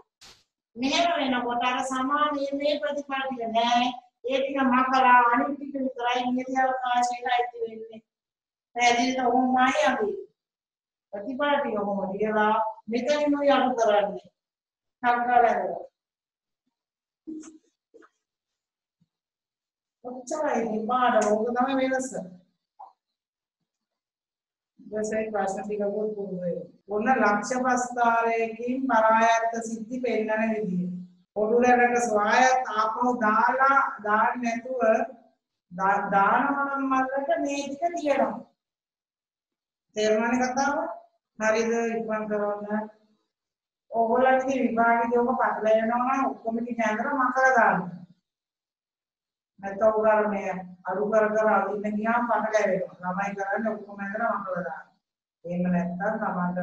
මෙහෙම වෙනකොට අර සමානයේ මේ ප්‍රතිපාටිය නෑ. ඒ ටික මකලා අනිත් ටික විතරයි නියති අවකාශයට අයිති වෙන්නේ. පැහැදිලිද? ඔහොමයි අපි. ප්‍රතිපාටිය ඔහොම ලියලා මෙතනින් උය අඩු කරන්නේ. සංකලනය. ඔච්චරයි මේ පාඩම ඕක තමයි වෙනස. දැසයි ප්‍රශ්න ටික පොත් ඔන්න ලක්ෂ්‍ය ප්‍රස්ථාරයකින් පරායත්ත සිද්ධි පෙන්නන විදිය. පොඩුලකට සුවායත් ආපහු දාලා දාන්න නැතුව දානවනම් මල්ලට මේ ටික තියෙනවා. තේරුණානේ කතාව? හරිද ඉක්මන් කරන්න. ඕගොල්ලන්ගේ විභාගෙදී ඔබ පටල යනවා නම් ඔක්කොම ටික ඇඳලා මකලා දාන්න. නැත්නම් උදාහරණයක් අරු කර කර අදින්න ගියාම පණ ගැවෙනවා. ළමයි කරන්නේ ඔක්කොම ඇඳලා මකලා දානවා. එහෙම නැත්නම් තමන්ට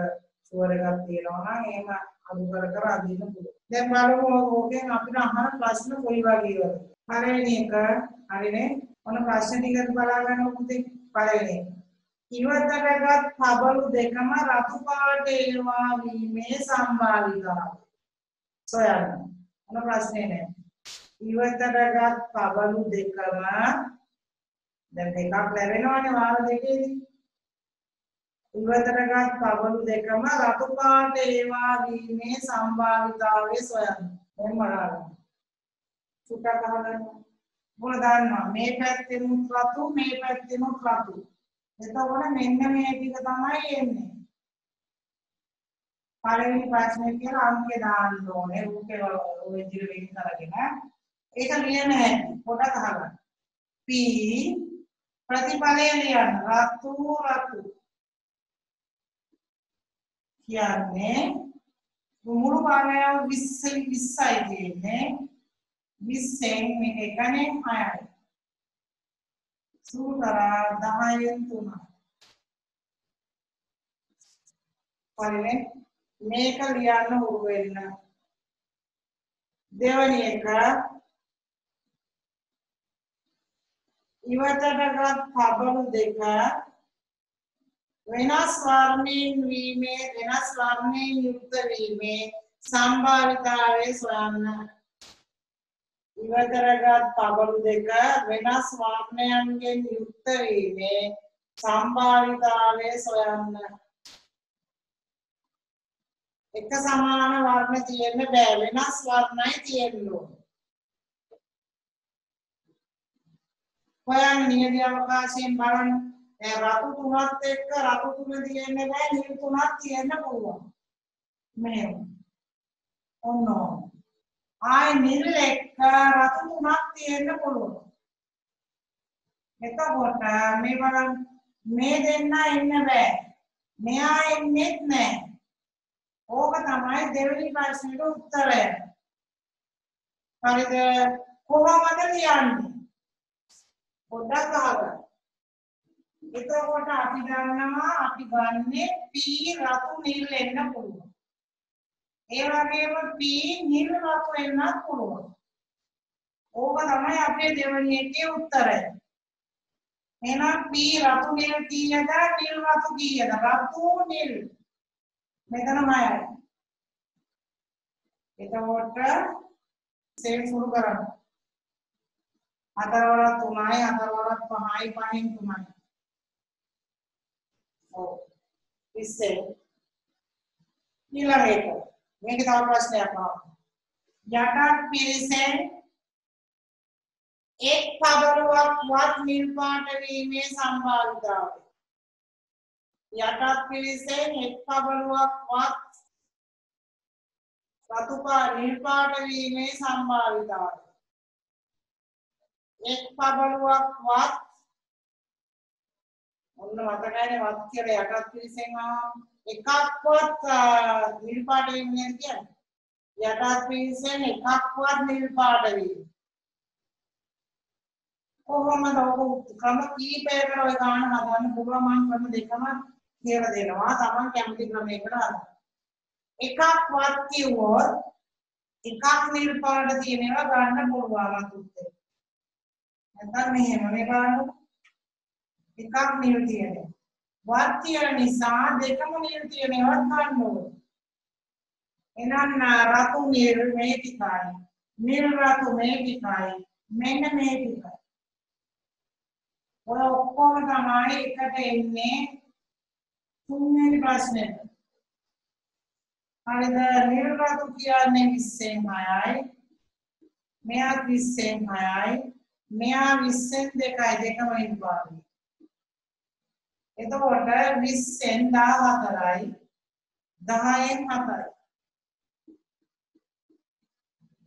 ෂුවර් එකක් තියෙනවා නම් එහෙම අරු කර කර අදින්න පුළුවන්. දැන් බලමු ඕකෙන් අපිට අහන ප්‍රශ්න කොයි වගේද? පළවෙනි එක හරිනේ. ඔන්න ප්‍රශ්න ටික බලා ගන්න පුතේ. පළවෙනි එක. ඉවතටගත් පබළු දෙකම රතු පාට ඒවා වීමේ සම්භාවිතාවය. සොයන්න. ඔන්න ප්‍රශ්නේ නෑ. ඉවතරගත් පබළු දෙකම දැන් දෙකක් ලැබෙනවානේ වාර දෙකේදී ඉවතරගත් පබළු දෙකම රතු පාට ඒවා වීමේ සම්භාවිතාවය සොයන්න දැන් බලන්න සුටක් අහගන්න මොන දාන්නවා මේ පැත්තෙම රතු මේ පැත්තෙම රතු එතකොට මෙන්න මේ ටික තමයි එන්නේ පළවෙනි ප්‍රශ්නේ කියලා අංක දාන්න ඕනේ ඕකේ ඔය විදිහට වෙන් කරගෙන ඒක ලියන්න හැටි පොඩක් අහගන්න. P ප්‍රතිඵලය ලියන්න රතු රතු කියන්නේ මුළු පාරයම විස්සයි කියන්නේ විස්සෙන් මේක ගණන් හයයි. සූතරා දහයෙන් තුනයි. පරිනේ මේක ලියන්න උරු වෙන්න. දෙවැනි එක ඉවතටගත් පබළු දෙක වෙනස් වර්ණයෙන් වීමේ වෙනස් වර්ණයෙන් යුක්ත වීමේ සම්භාවිතාවය සොයන්න ඉවතටගත් පබළු දෙක වෙනස් වර්ණයන්ගෙන් යුක්ත වීමේ සම්භාවිතාවය සොයන්න එක සමාන වර්ණ තියෙන්න බෑ වෙනස් වර්ණයි තියෙන්න ඕනේ හොයන්නේ නියති අවකාශයෙන් බලන්න. දැන් රතු තුනත් එක්ක රතු තුන තියෙන්න බෑ නිල් තුනක් තියෙන්න පුළුවන්. මෙහෙම. ඔන්න. ආයි නිල් එක්ක රතු තුනක් තියෙන්න පුළුවන්. එතකොට මේ බලන්න මේ දෙන්න ඉන්න බෑ. මෙයා ඉන්නෙත් නෑ. ඕක තමයි දෙවෙනි ප්‍රශ්නෙට උත්තරය. හරිද? කොහොමද ලියන්නේ? පොඩ්ඩක් අහගන්න. එතකොට අපි දන්නවා අපි ගන්නේ P රතු නිල් එන්න පුළුවන්. ඒ වගේම P නිල් රතු එන්නත් පුළුවන්. ඕක තමයි අපේ දෙවෙනි එකේ උත්තරය. එහෙනම් P රතු නිල් කීයද නිල් රතු කීයද? රතු නිල්. මෙතනමයි. එතකොට සෙල් සුරු කරන්න. අතරවරක් තුනයි අතරවරක් පහයි පහෙන් තුනයි. ඔව්. ඉස්සේ. ඊළඟ එක. මේක තව ප්‍රශ්නයක් ආවා. යටත් පිරිසෙන් එක් පබරුවක්වත් නිල් පාට වීමේ සම්භාවිතාවය. යටත් පිරිසෙන් එක් පබරුවක්වත් රතු පාට නිල් පාට වීමේ සම්භාවිතාවය. එක් පබලුවක් වත් ඔන්න මතකයිනේ වත් කියලා යටත් පිරිසෙන් ආවම එකක්වත් නිල් පාට වෙන්නේ නැහැ කියන්නේ යටත් පිරිසෙන් එකක්වත් නිල් පාට වෙන්නේ කොහොමද ඔක ක්‍රම කීපයකට ඔය ගන්න හදන්න පුළුවන් මම ක්‍රම දෙකම කියලා දෙනවා Taman කැමති ක්‍රමයකට හදන්න එකක්වත් කිව්වොත් එකක් නිල් පාට තියෙනවා ගන්න පුළුවන් අතුත්තේ නැත්නම් මෙහෙම මේ බලන්න එකක් නිල් තියෙනවා වත් තියෙන නිසා දෙකම නිල් තියෙනවා ගන්න ඕනේ එහෙනම් රතු නිල් මේ පිටයි නිල් රතු මේ පිටයි මෙන්න මේ පිටයි ඔය ඔක්කොම තමයි එකට එන්නේ තුන්වෙනි ප්‍රශ්නේ හරිද නිල් රතු කියන්නේ විස්සෙන් හයයි මෙයා විස්සෙන් හයයි මෙයා විස්සෙන් දෙකයි දෙකම ඉන්නවා. එතකොට විස්සෙන් දහහතරයි දහයෙන් හතරයි.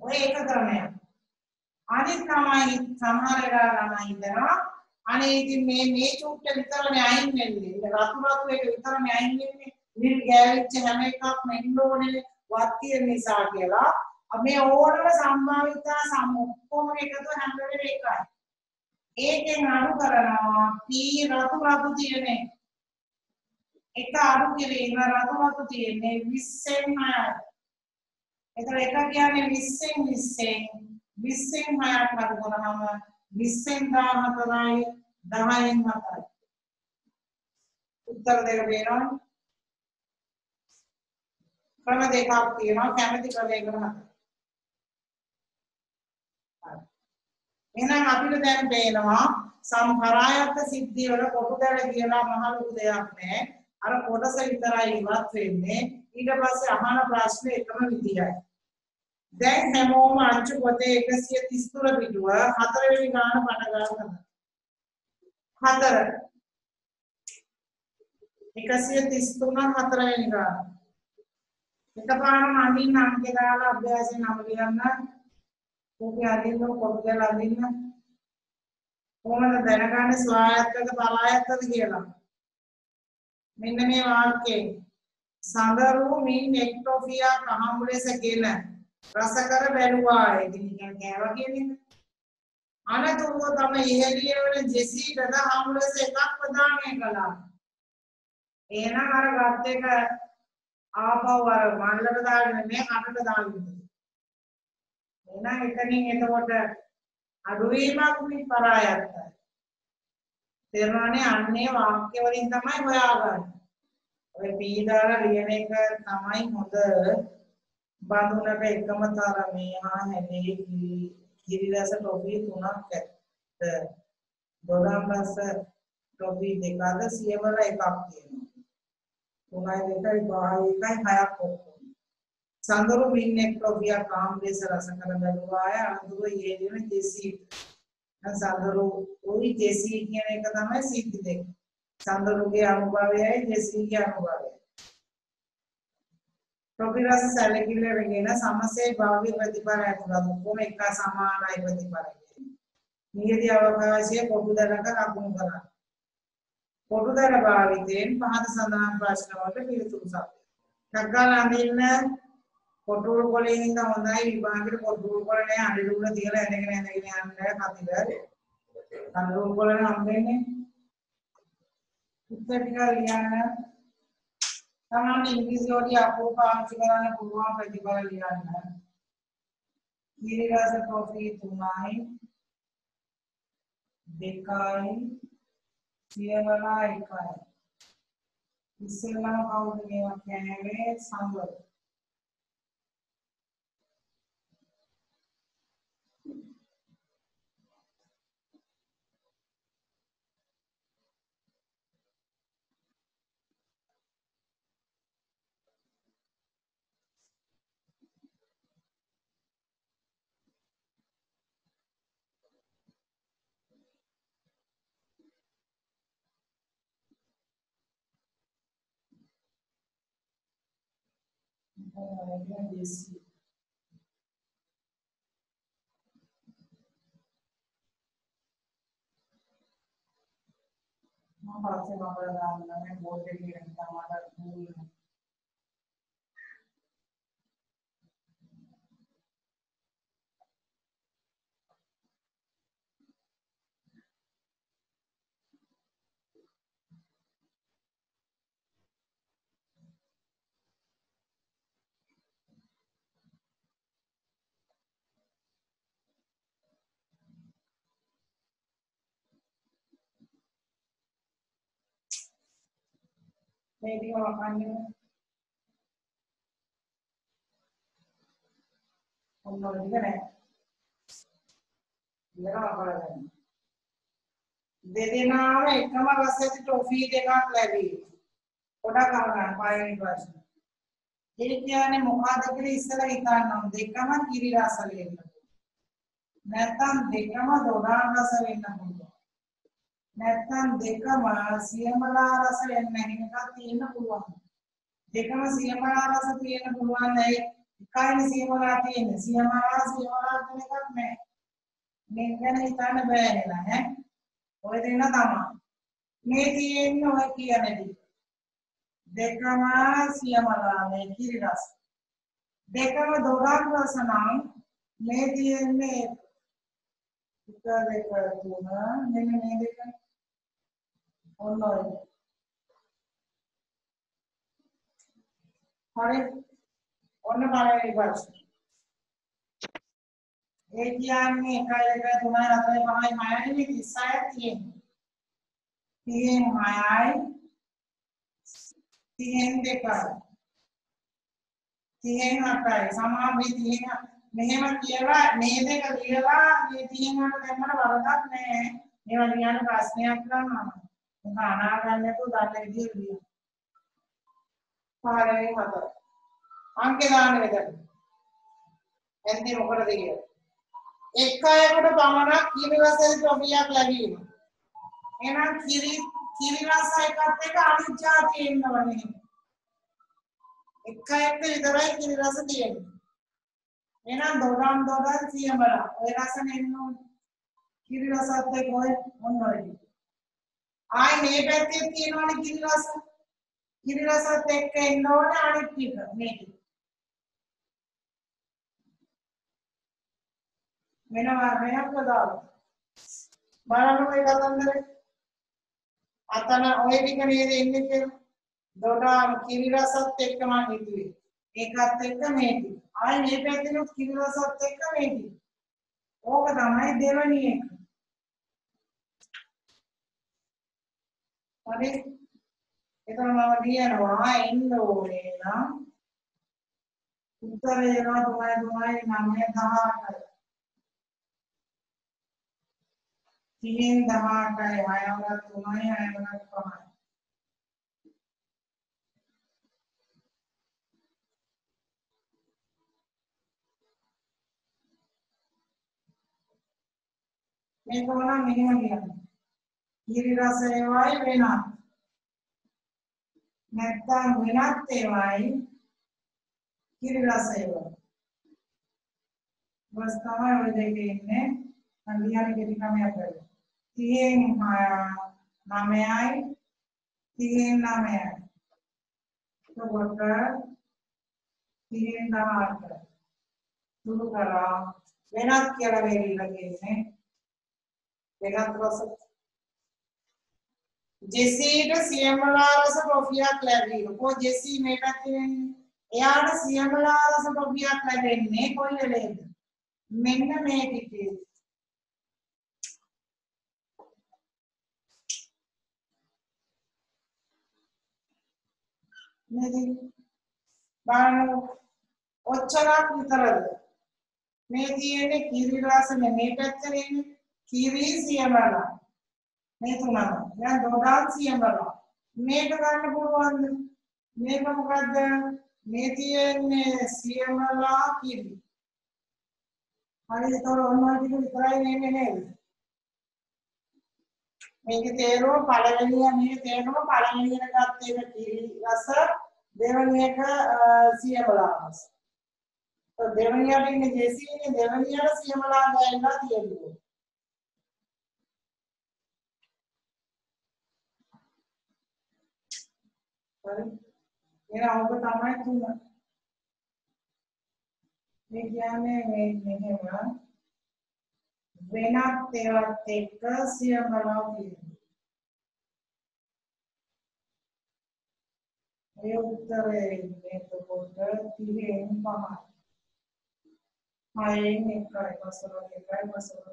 ඔය එක ක්‍රමයක්. අනිත් තමයි සමහර ගානක් ඉඳනවා. අනේ ඉතින් මේ මේ චුට්ට විතරනේ අයින් වෙන්නේ. රතු රතු එක විතරනේ අයින් වෙන්නේ. නිල් ගෑවිච්ච හැම එකක්ම එන්න ඕනේ වත්තිය නිසා කියලා. මේ ඕනම සම්භාවිතා සම ඔක්කොම එකතු හැම වෙලේම එකයි. ඒකෙන් අනු කරනවා P රතු රතු තියෙන්නේ. එක අනු කෙරේ රතු රතු තියෙන්නේ විස්සෙන් හයයි. ඒතර එක කියන්නේ විස්සෙන් විස්සෙන් විස්සෙන් හයක් වතු කරනම විස්සෙන් දහහතරයි දහයෙන් හතරයි. උත්තර දෙක වෙනවා. ක්‍රම දෙකක් තියෙනවා කැමති ක්‍රමයකට හදන්න. එහෙනම් අපිට දැන් පේනවා සම්පරායත් සිද්ධිය වල කොටුදැල කියලා මහලු දෙයක් නැහැ. අර කොටස විතරයි ඉවත් වෙන්නේ. ඊට පස්සේ අහන ප්‍රශ්නේ එකම විදියයි. දැන් හැමෝම අංචු පොතේ එකසිය තිස් තුන පිටුව හතරවෙනි ගාන පණ ගන්න. හතර එකසිය තිස් තුන හතරවෙනි ගාන. එකපාරම අඳින්න අංක දාලා අභ්‍යාසය නම ලියන්න. කෝපය අඳින්න කෝපය අඳින්න. කොහොමද දැනගන්නේ ස්වායත්තද පරායත්තද කියලා? මෙන්න මේ වාක්‍යය. සඳරු මින් එක්ටෝෆියා කහඹුලෙස ගෙන රසකර බැලුවා. ඉතින් කෑවා කියන්නේ. අනතුරුව තමයි ඉහළිය වල ජෙසීටද හඹුලෙස එකක් ප්‍රදානය කළා. එහෙනම් අර ගත් එක ආපහු අර මණ්ඩලට දාන්නේ මේ අටට දාන්නේ. එහෙනම් එතනින් එතකොට අඩුවීමක් මේ පරායත්තයි. තේරුණානේ අන්නේ වාක්‍ය වලින් තමයි හොයාගන්නේ. ඔය පී දාලා ලියන එක තමයි හොඳ බඳුනක එකම තරමේ හා හැදී කිරිරස ටොපි තුනක් ඇත. දොරම්බස ටොපි දෙකද සියවර එකක් තියෙනවා. තුනයි දෙකයි පහයි එකයි හයක් ඔක්කොම. සඳරු මින් එක්ටෝෆියා කාම්බ්‍රේස රසකර බැලුවාය අඳුර ඊයේන ජෙසී. සඳරු ওই ජෙසී කියන එක තමයි සිද්ධි දෙක. සඳරුගේ අනුභවයයි ජෙසීගේ අනුභවයයි. ප්‍රොපිරස් සැලකිල්ල වෙගෙන සමසේ භාව්‍ය ප්‍රතිපල ඇතුළත් ඔක්කොම එක සමානයි ප්‍රතිපලයි. නියති අවකාශයේ පොදු දරක ලකුණු කරා. පොදුදර භාවිතයෙන් පහත සඳහන් ප්‍රශ්න වලට පිළිතුරු සපයන. කග්ගල අඳින්න පොටුල් කොළේ ඉඳ හොඳයි විභාගෙට පොටුල් කොළ නැහැ අඬුල තියලා ඇඳගෙන ඇඳගෙන යන්න කතිද. අඬුල් කොළ හම්බෙන්නේ. උත්තර ටික ලියන්න. තමයි ඉංග්‍රීසි වලදී අපෝ පාවිච්චි කරන්න පුළුවන් ප්‍රතිපල ලියන්න. ඊළඟට ටොපි තුනයි දෙකයි සියවලා එකයි. ඉස්සෙල්ලාම කවුද මේවා කියන්නේ සඳරු. Agradeço. बड़ा से बड़ा नाम है बहुत ही रंगा माता भूल maybe kalau kamu umur juga nih, jangan apa lagi. Jadi nama itu mah rasanya topi dengan lebi, udah kawan paling bagus. Jadi kita nih muka dekiri istilah itu nam dekama kiri rasa lagi, netan dekama doa rasa lagi. Nathan dekama siamala rasa yang nahi neka tienna puluan. Dekama siamala rasa tienna puluan nahi. Kain siamala tienna siamala siamala tienna katme. Nengga nahi tane bayar na hai. Oe tienna tama. Me tienna oe kia nahi. Dekama siamala nahi kiri rasa. Dekama dorak rasa naam. Me tienna. Kita dekar tu na. Nene nene dekar. Online. Hari, online barang ini bagus. Ekian ni kaya kaya tu mana tu yang mahai mahai ni kisah tiang, tiang mahai, tiang dekar, tiang apa? Sama beri tiang. Nih mana kira, nih dekar kira, nih tiang mana mana barat nih, nih mana yang pas nih apa nama. खाना खाने को दाने दिए दिए पहाड़े नहीं खाता आम के दाने इधर ऐसे रोकड़ दिए एक का एक बड़ा पामना कीरी रास्ते से चौपिया लगी है ना कीरी कीरी रास्ता एक आते का आने जाती है ना बने एक का एक तो इधर आए कीरी रास्ते दिए है ना दौड़ान दौड़ान सी हमारा वो रास्ता नहीं ना कीरी रास्ता ते कोई मन नहीं I may bet it in on a girasa. Girasa take a note on a people, maybe. Minova may have the dog. Baranoe got under it. Atana only can either indicate Doda Kirasa take a man into it. Eka take a maybe. I may bet it of Kirasa take a maybe. Over the night there on the acre. Oke, itu nama dia nama Indo ini, na. Utara jalan tuai tuai namanya Dhaka. Tiga Dhaka ya, ayam orang tuai ayam orang tuai. Ini kalau nama minimal dia. Kiri rasa lewai benar, neta benar tewai, kiri rasa lewai. Bos tama udah dekatnya, nanti hari ketika mereka tiang nama ay, tiang nama ay, itu betul, tiang nama ay, dulu kalau benar kira beri lagi ini, benar terus. Jesse itu siamala rasa kopiak lagi, ko Jesse mereka kini, ya ada siamala rasa kopiak lagi, nih kau lihat, mana mana itu. Nanti, baru, ocehan itu terus, nanti ini kiri rasa mereka kini kiri siamala. नहीं सुना था यार दो dance ही हम लोग met करने पूर्वांध met मुकद्दे मेटिये ने सीएमला की हमारे तोर उन्नति को इतना ही नहीं नहीं मेरे तेरो पालनिया मेरे तेरो पालनिया ने कहा तेरे की रसर देवनिया का सीएमला तो देवनिया भी ने जैसी ने देवनिया का सीएमला गायना दिया भी मेरा होगा तमाम तुम विज्ञाने में नहीं हुआ वेना तेरा तेकस या बनाओगी ये उत्तर है ये तो बोलता तीहे इंपाहा हाँ ये निकाय मसला निकाय मसला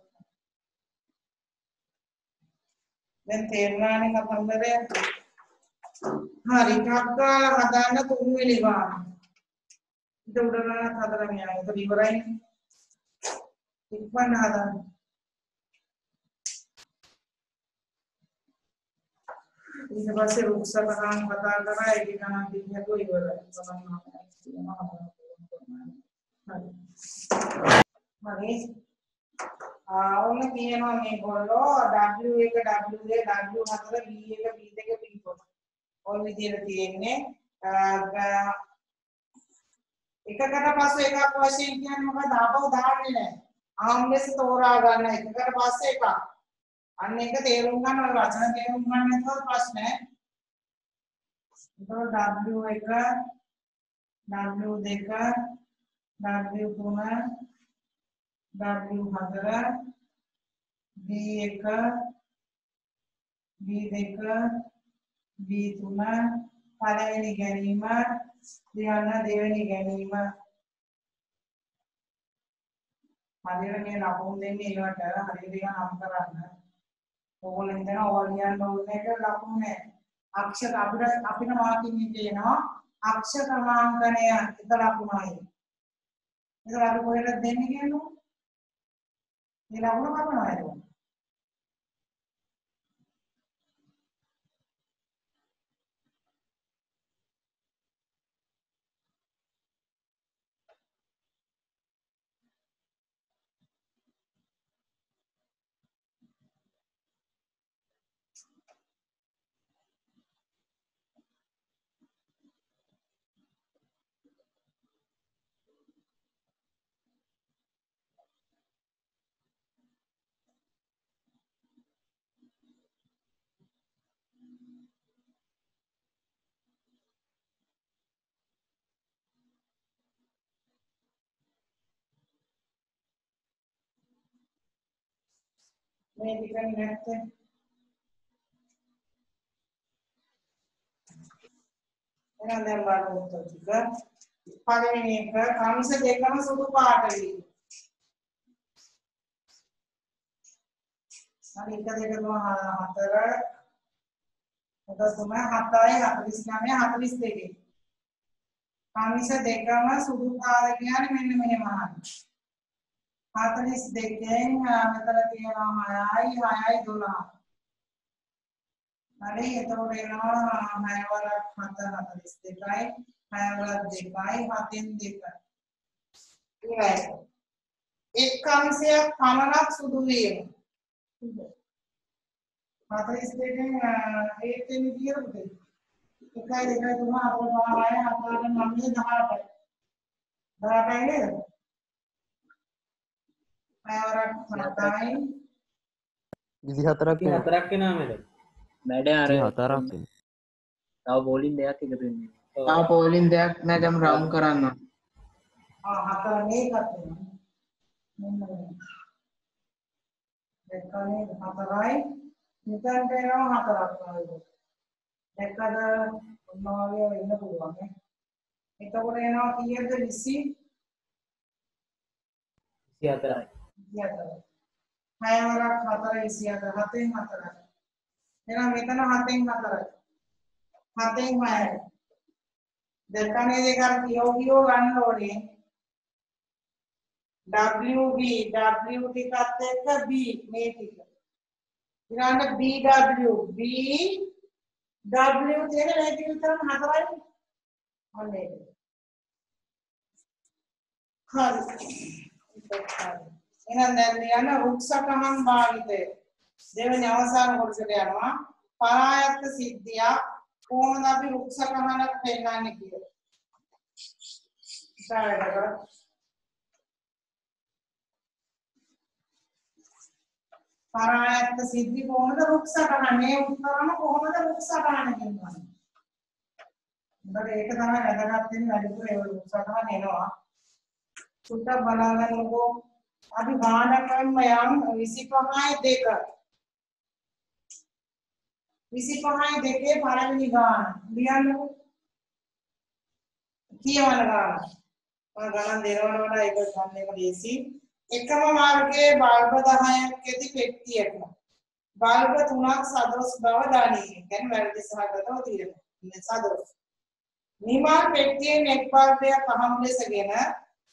දැන් තේරුණානේ කතන්දරය. හරි ටක්කාල හදන්න තුන් වෙලි වාර. ඊට උඩරලා හදලා යනවා. ඒක ඉවරයි. ඉක්මන් හදන්න. ඊට පස්සේ උක්සතහන් කතා කරා ඒක ගණන් දෙන්නකෝ ඉවරයි. සමහරවල් තියෙනවා හදන්න. හරි. ආවම කියනවා මේගොල්ලෝ w එක w ද w හතර b එක b දෙක b පොත. ඔය විදිහට තියෙන්නේ එකකට පස්සේ එකක් වශයෙන් කියන්නේ මොකද ආපහු දාන්නේ නැහැ. ආම්ලෙස තෝරා ගන්න එකකට පස්සේ එකක්. අන්න ඒක තේරුම් ගන්න ඔය වචන තේරුම් ගන්න නැතුව ප්‍රශ්නේ. ඒතකොට w එක w දෙක w තුන W හතර B එක B දෙක B තුන පළවෙනි ගැනීම ඊළඟ දෙවෙනි ගැනීම පළවෙනි ලකුණු දෙන්නේ ඒවට හරියට ගණන් කරන්න ඕගොල්ලෝ ඉතින් ඕල් කියන්න ඕනේ ඒක ලකුණු නෑ අක්ෂර අපිට අපිට මාකින් කියනවා අක්ෂර ක්‍රමාංකණය ඒක ලකුණයි ඒක අපි කොහෙද දෙන්නේ කියනවා Ini lagu apa namanya itu? Maybe can get them. And then one of the figure. Pardon me, comes a day comes to the party. Sarika de Hatara. The Suma Hatai Hatris Name Hatris Day. Comes a day comes to the party and minimum. हाथलिस देखें मतलब ये नाम आया ही आया ही दूला अरे ये तो ये नाम आया वाला खाता हाथलिस देखा है आया वाला देखा है हाथीन देखा ठीक है एक काम से आप खाना ना सुधुरी है हाथलिस देखें एक तीन दिया होते देखा है देखा है तुम्हारा आप लोग आए हमारे मामले धारा पे धारा पे है दीदी हतराक के हतराक के नाम है ना बैठे आ रहे हैं हतराक के ताऊ बोलिंग देख के करते हैं ताऊ बोलिंग देख ना जब राम कराना हाँ हतराक नहीं करते हैं देखा नहीं हतराई निकल के ना हतराक ना देखा तो नॉर्वे और इन्हें बुलाएंगे इतना बोले ना कि ये तो लिसी लिसी हतराई दिया था। हाय वाला खाता रहे इसी आता हाथे ही खाता रहे। मेरा मित्र ना हाथे ही खाता रहे। हाथे ही माये। देखा नहीं देखा योगी हो गाना हो रही। W B W दिखा देखा B नहीं दिखा। इधर ना B W B W तेरे नहीं दिखता ना हाथ वाले। और नहीं। हाँ। Inan dari anak ruksa kaman bagi te, dewa nyawasan kursi dewa, para ayat kesidya, kono tapi ruksa kaman nak pelani kiri. Saya dengar. Para ayat kesidya kono tapi ruksa kaman, ne utara mana kono tapi ruksa kaman yang mana. බට ඒක තමයි වැදගත් වෙන්නේ වැඩිපුර ඒ උසාවම එනවා. සුට්ටක් බලන්නකෝ අපි ගානක් කරන්න යම් විසිපහයි දෙක විසිපහයි දෙකේ පළවෙනි ගාන ලියන්නකෝ කියවන ගාන මම ගණන් දෙනවට වඩා ඒක ගන්න එක ලේසි. එකම මාර්ගයේ බල්බ දහයක් ඇති පෙට්ටියක බල්බ තුනක් සදොස් බව දානීය. කියන්නේ වැරදි සහගතව තියෙනවා සදොස්. නිමල් පෙට්ටියෙන් එක් බල්බයක් අහම් ලෙසගෙන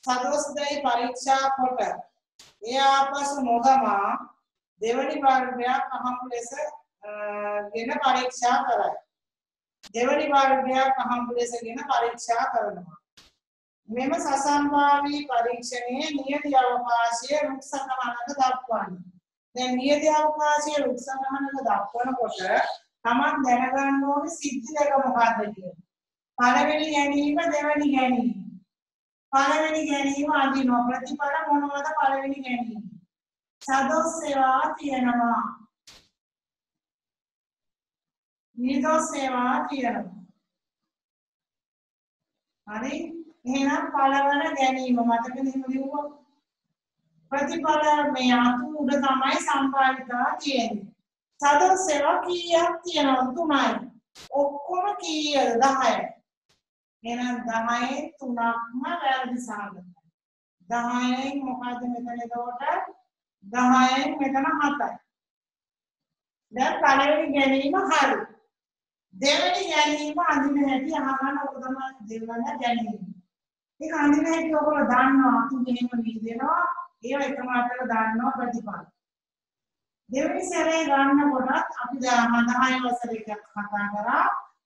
සදොස් දෙයි පරීක්ෂා කොට එය ආපසු නොදමා දෙවනි බල්බයක් අහම් ලෙසගෙන පරීක්ෂා කරයි. දෙවනි බල්බයක් අහම් ලෙසගෙන පරීක්ෂා කරනවා. මෙම සසම්භාවී පරීක්ෂණයේ නියති අවකාශයේ රුක් සටහනක දක්වන්නේ. දැන් නියති අවකාශයේ රුක් සටහනක දක්වනකොට තමන් දැනගන්න ඕනේ සිද්ධි දෙක මොකක්ද කියලා. පළවෙනි ගැනීම දෙවෙනි ගැනීම. පළවෙනි ගැනීම අදින ප්‍රතිඵල මොනවද පළවෙනි ගැනීම? සදොස් සේවා තියෙනවා. නිදොස් සේවා තියෙනවා. හරි එහෙනම් පළවන ගැනීම මතකද එහෙම ලියුවා ප්‍රතිඵල මේ අතු උඩ තමයි සම්පාදිතා කියන්නේ. සදොස් සේවා කීයක් තියෙනවද? තුනයි. ඔක්කොම කීයද? දහයයි. එහෙනම් දහයෙන් තුනක්ම වැරදි සහගතයි. දහයෙන් මොකද මෙතන එතකොට දහයෙන් මෙතන හතයි. දැන් පළවෙනි ගැනීම හරි. දෙවෙනි ගැනීම අඳින හැටි අහගන්න ඔබ තමයි දෙවන ගැනීම. ඒක අඳින හැටි ඔයගොල්ලෝ දන්නවා අතු මෙහෙම විදිනවා ඒව එකම අතට දානවා ප්‍රතිපල. දෙවෙනි සැරේ ගන්න කොටත් අපි දහය වසරේක කතා කරා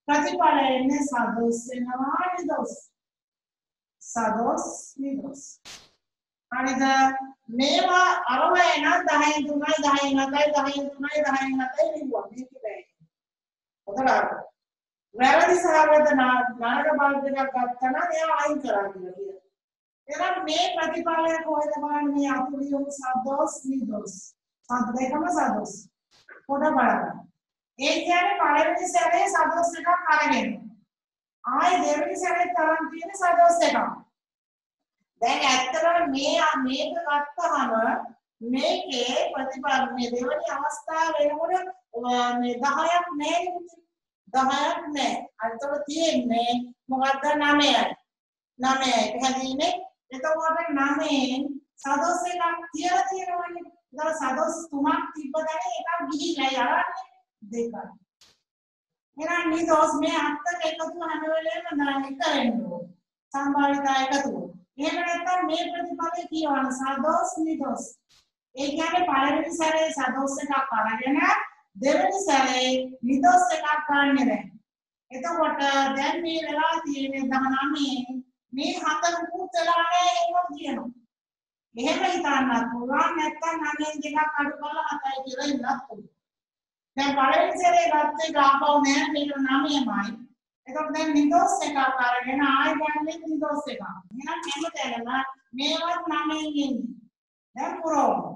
ප්‍රතිඵල එන්නේ සදොස් වෙනවා නිදොස්. සදොස් නිදොස්. හරිද? මේවා අරම එන දහයෙන් තුනයි දහයෙන් හතයි දහයෙන් තුනයි දහයෙන් හතයි ලිව්වා මේක බෑ. හොඳට වැරදි සහගත නරක බල්බ් එකක් ගත්තා නම් ඒවා අයින් කරා කියලා කියනවා. එහෙනම් මේ ප්‍රතිඵලය කොහෙද බලන්නේ? මේ අතුලියෝ සදොස් නිදොස්. සද දෙකම සදොස්. පොඩ බලන්න. ඒ කියන්නේ පළවෙනි සැරේ සදොස් එකක් අරගෙන. ආයේ දෙවෙනි සැරේ තරම් තියෙන සදොස් එකක්. දැන් ඇත්තටම මේ මේක ගත්තහම මේකේ ප්‍රතිඵල මේ දෙවෙනි අවස්ථාව වෙනකොට මේ දහයක් නැහැ. දහයක් නැහැ. අතට තියෙන්නේ මොකද්ද? නවයයි. නවයයි. පැහැදිලිනේ? එතකොට නවයෙන් සදොස් එකක් තියලා තියෙනවනේ. ඒතර සදොස් තුනක් තිබ්බදනේ එකක් ගිහිල්ලා යවන්නේ දෙකක්. එහෙනම් නිදොස් මේ අත්තක එකතු හැම වෙලේම දාන්න කරන්න ඕනේ. සම්භාවිතා එකතු. එහෙම නැත්නම් මේ ප්‍රතිපදේ කියවන සදොස් නිදොස්. ඒ කියන්නේ පළවෙනි සැරේ සදොස් එකක් අරගෙන දෙවෙනි සැරේ නිදොස් එකක් ගන්න බෑ. එතකොට දැන් මේ වෙලා තියෙන දහනමේ මේ හතර උත්තරලා නැහැ ඒක කියනවා. මෙහෙම හිතන්නත් පුළුවන් නැත්නම් අනෙන් දෙකක් අඩු කරලා හතයි කියලා ඉන්නත් පුළුවන්. දැන් පළවෙනි සැරේ ගත්තේ ගාපව නැහැ මේක නවයමයි. එතකොට දැන් නිදොස් එකක් අරගෙන ආයෙ ගන්න නිදොස් එකක්. එහෙනම් හැමතැනම මේවත් නවයෙන් එන්නේ. දැන් පුරවමු.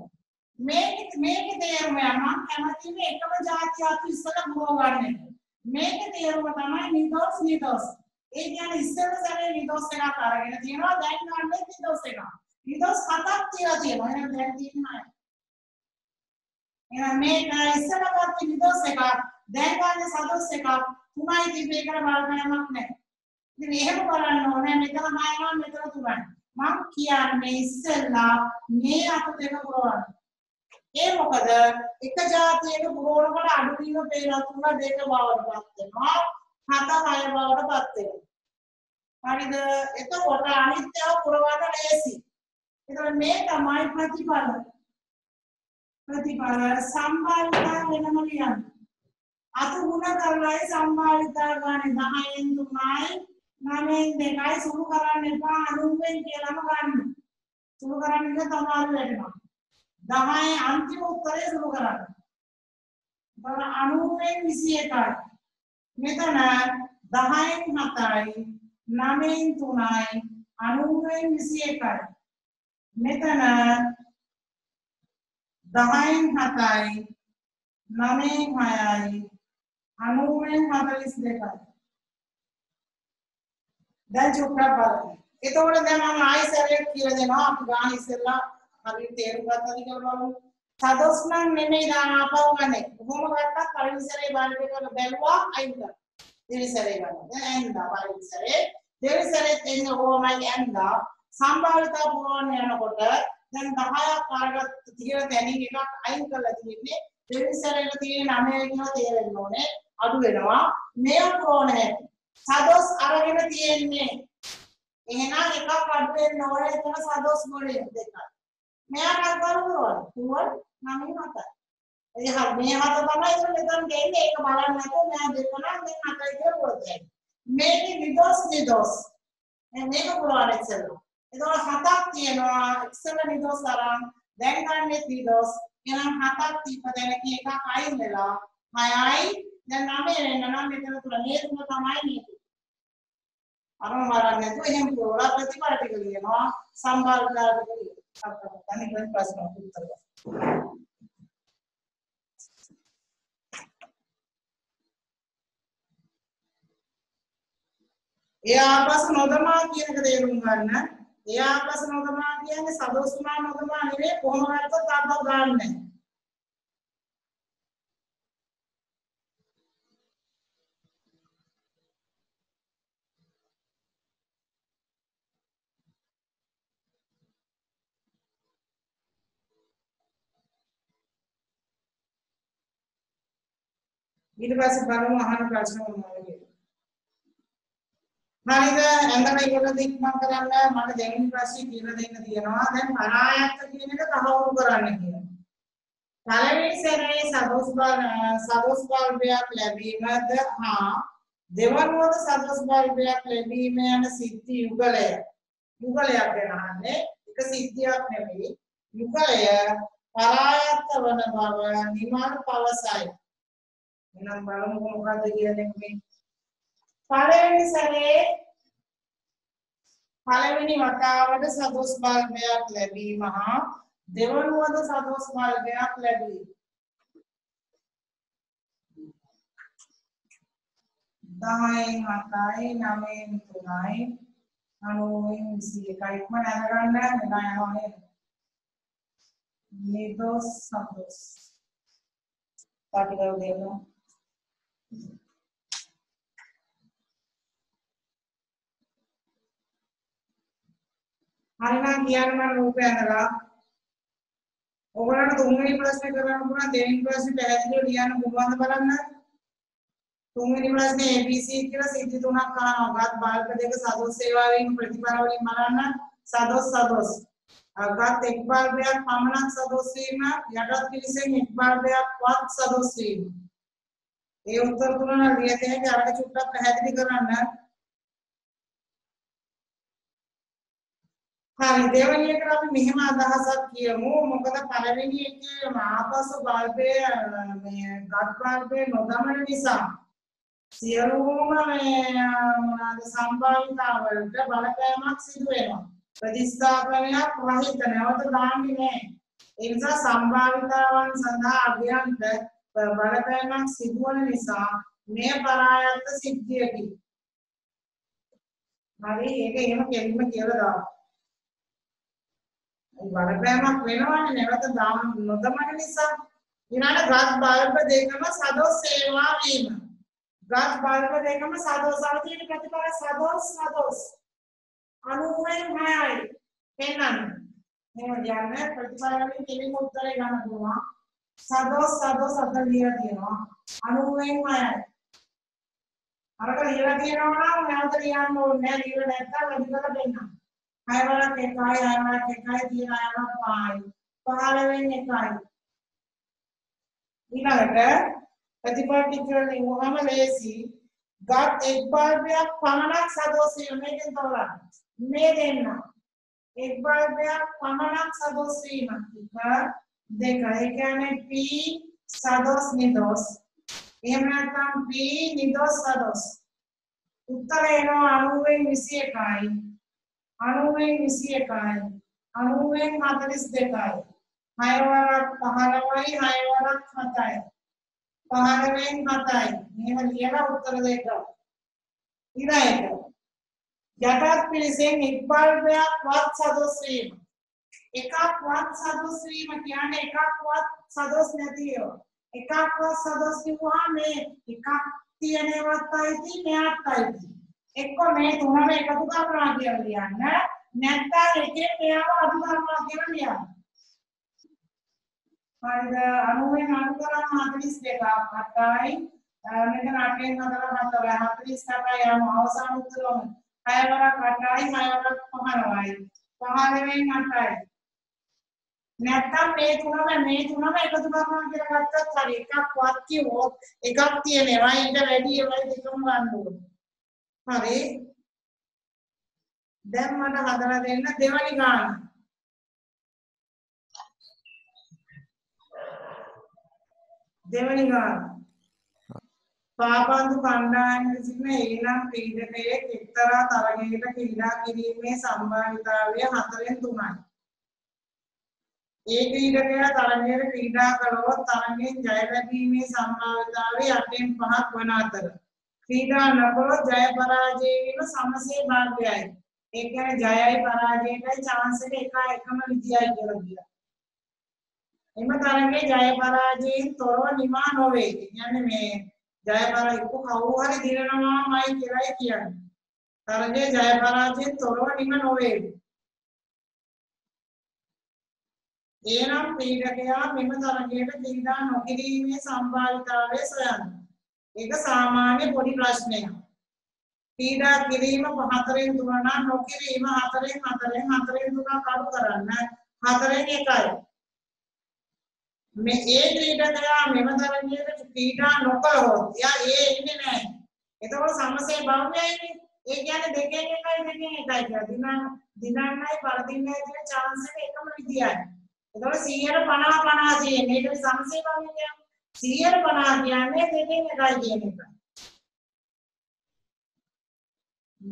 මේක මේකේ තේරුම යනවා කැමතිම එකම જાතියක් ඉස්සලා ගොව ගන්න. මේකේ තේරුම තමයි නිදොස් නිදොස්. ඒ කියන්නේ ඉස්සර සැරේ නිදොස් එකක් අරගෙන තියනවා දැන් ගන්න නිදොස් එකක්. නිදොස් හතක් තියලා තියෙනවා. එහෙනම් දැන් තියෙනවා. එහෙනම් මේක ඉස්සර ගත්ත නිදොස් එකක් දැන් ගන්න සදොස් එකක් තුනයි තිබේ කියලා බලපෑමක් නැහැ. ඉතින් එහෙම බලන්න ඕනේ මෙතන හයනවා මෙතන තුනයි. මම කියන්නේ ඉස්සලා මේ අත දෙක කරවන්න. ඒ මොකද එක જાතියක පුරවනකොට අඩු වීම පේනවා තුන දෙක බවටපත් වෙනවා හත හය බවටපත් වෙනවා. හරිද? එතකොට අනිත් ඒවා පුරවන්න ලේසි. එතකොට මේ තමයි ප්‍රතිඵල. ප්‍රතිඵල සම්භාවිතා වෙනම කියන්නේ. අතු ගුණ කරලායි සම්භාවිතා ගන්න දහයෙන් තුනයි නවයෙන් දෙකයි සුළු කරන්න එපා අනුවෙන් කියලාම ගන්න. සුළු කරන්න ගියොත් අමාරු වෙනවා. දහයේ අන්තිම උත්තරය සුළු කරන්න. බලන්න අනුවෙන් විසි එකයි. මෙතන දහයෙන් හතයි, නවයෙන් තුනයි, අනුවෙන් විසි එකයි. මෙතන දහයෙන් හතයි, නවයෙන් හයයි, අනුවෙන් හතලිස් දෙකයි. then Jupra It over them on I said, Kira then off, Ganisilla, Harriet, Patanical, Sadosman, Nenida, Pavane, Gumata, Parisare, Valerica, Belwa, Ida. There is a river, and the Parisare. There is a thing of my end up. Some part of one and about that, then the higher part of the theater than it got ankle at the There is a thing in America, there and Lone, Aduinoa, Mayor Crone, Sados Aragona. Ena eka padben nore ena sados bole dekha me ara karu tuwar nami mata e har me mata tamai metan denne ek balan nato me dekona me mata ekara bolta me ki nidos nidos me meka purane chello edola hatak tiyena eksena nidos aran den ganne nidos ena hatak tipa dena ki eka kai mela hayai den name ena name metana thula me thuma tamai me Arum marane tu yang pura berarti pada kalian, no sambal dah begitu. Kami pun pas mampu terus. Ya pas nodama kian kita rungan, ya pas nodama kian sadosma nodama ini pohon itu tabak garne. Itu pasti baru makan prasna memulai. Hari itu, anda naik kereta di mana kerana mana dengan prasna kita dengan dia, no, dan para ayat itu kita tahu kerana dia. Kalau ini saya sadosbar sadosbar biar pelabi mada, ha, dewan itu sadosbar biar pelabi mana siddhi yugal ya, yugal ya kerana ni, itu siddhi apa ni, yugal ya, para ayat itu mana bawa niman pawasai. Enam balon kumuka tujuan ini. Kalau ini saya, kalau ini mata awalnya satu sebal berak lebih mah, dewan awalnya satu sebal berak lebih. Dahin matai, namain tunai, anuin si kaitman ada kan dah, naya orang ini dos satu. Tapi kalau dewan Harina kian man rupe anala. Ogoran tungmeni prasne karana pura dein prasne pehadilo diana gumwanda balanna. Tungmeni prasne A B C kila siddhi tunak karana agat bal pradeka sados seva vein pratipalawali malanna sados sados. Agat ekbal beyak pamanak sados vima yadat kilisen ekbal beyak wat sados vima. ये उत्तर तुलना लेते हैं कि आपके चुट्टा पहले कराना खाली देवन ये करापे महिमा दाह सब किया मुंह मुकदा पाले नहीं है कि माता सो बाल पे में गात बाल पे नोदा मरे निसा सियारुमा में मुनाद सांबाल तावल के बालक का मार्ग सीधे ना प्रतिष्ठा अपने आप वही धन्यवाद दान भी नहीं इनसा सांबाल तावन संधा अभियान पे Baradayanak Sidhuan Nisa, Mea Parayata Siddhiyaki. Hari ini yang kelima kira dah. Baradayanak kenawan yang lewat dah, nodaman Nisa. Ini ada gat balap dekam sado sewa lima. Gat balap dekam sado sado ini katipara sado sado. Anu main main, kenan. Ini jangan eh katipara ini kini muda lagi nak buat. Sados sados ada lihat dia no, anu yang mana? Orang lihat dia no, orang yang terlihat mau lihat dia datang lagi kalau benar. Ayah orang kekai, ayah orang kekai dia ayah orang pai, pahala yang kekai. Ini ada, ketiga picture ni Muhammad Lesi, gat ekbar beak pamanak sados ini mungkin tolak, menerima. Ekbar beak pamanak sados ini mungkin. देखा है क्या है P सादोस निदोस ये मेरा काम P निदोस सादोस उत्तर है ना अनुवेग मिसिए काय अनुवेग मिसिए काय अनुवेग मात्रिस देखा है हायवारा पहाड़वारी हायवारा खाता है पहाड़वेग खाता है ये मेरा ये ना उत्तर देखा इधर है යටත් පිළිසෙන් එක්වර්ගයක්වත් සදොස් වීම. එකක්වත් සදොස් වීම කියන්නේ එකක්වත් සදොස් නැති ඒවා. එකක්වත් සදොස් වුණා මේ එකක් තියෙන ඒවාත් ඇති මෙයාත් ඇති. එක්ක මේ තුනම එකතු කරනවා කියලා ලියන්න. නැත්නම් එකේ මෙයාව අඩු කරනවා කියලා ලියන්න. හරිද? අනුවෙන් අඩු කරාම හතළිස් දෙකක් හතයි. මෙතන අටෙන් හතරක් හතරයි හතළිස් අටයි යන අවසාන උත්තරම. හයවරක් අටයි හයවරක් පහළවයි පහළවෙන් අටයි නැත්නම් මේ තුනම මේ තුනම එකතු කරනවා කියලා ගත්තත් හරි එකක්වත් කිව්වොත් එකක් තියෙනවා ඊට වැඩි ඒවා දෙකම ගන්න ඕනේ හරි දැන් මට හදලා දෙන්න දෙවනි ගාන දෙවනි ගාන පාබන්දු කණ්ඩායම විසින් ඊළඟ ක්‍රීඩකයේ එක්තරා තරගයකට ක්‍රීඩා කිරීමේ සම්භාවිතාවය හතරෙන් තුනයි. ඒ ක්‍රීඩකයා තරගයේ ක්‍රීඩා කළොත් තරගයෙන් ජය ලැබීමේ සම්භාවිතාවය අටෙන් පහක් වන අතර ක්‍රීඩා නොකළොත් ජය පරාජය වීම සමසේ භාගයයි. ඒ කියන්නේ ජයයි පරාජයයි chance එක එක එකම විදියයි කියලා කියනවා. එම තරගයේ ජය පරාජයෙන් තොරව නිමා නොවේ. කියන්නේ මේ Jayapara itu kau hari di dalam main kira kian. Karena Jayapara itu toro di mana over. Dia nam tidak kaya, memang karena itu tidak nukiri ini sambal tarik sayang. Itu samanya body plusnya. Tidak kiri mah hatarin tuan, nukiri mah hatarin hatarin hatarin tuan kalu karena hatarin ekal. मैं एक reader का मेरा तरंगी तो रीडा नोकर हो या ये इन्हें नहीं ये तो वो समस्या बाहर में आई नहीं एक याने देखेंगे का ही देखेंगे का ही क्या दिना दिना नहीं पर दिन में इतने चांस है एक कम दिया है ये तो सीयर बना बना दिए नहीं तो समस्या बाहर में क्या सीयर बना दिया नहीं देखेंगे का ही नहीं का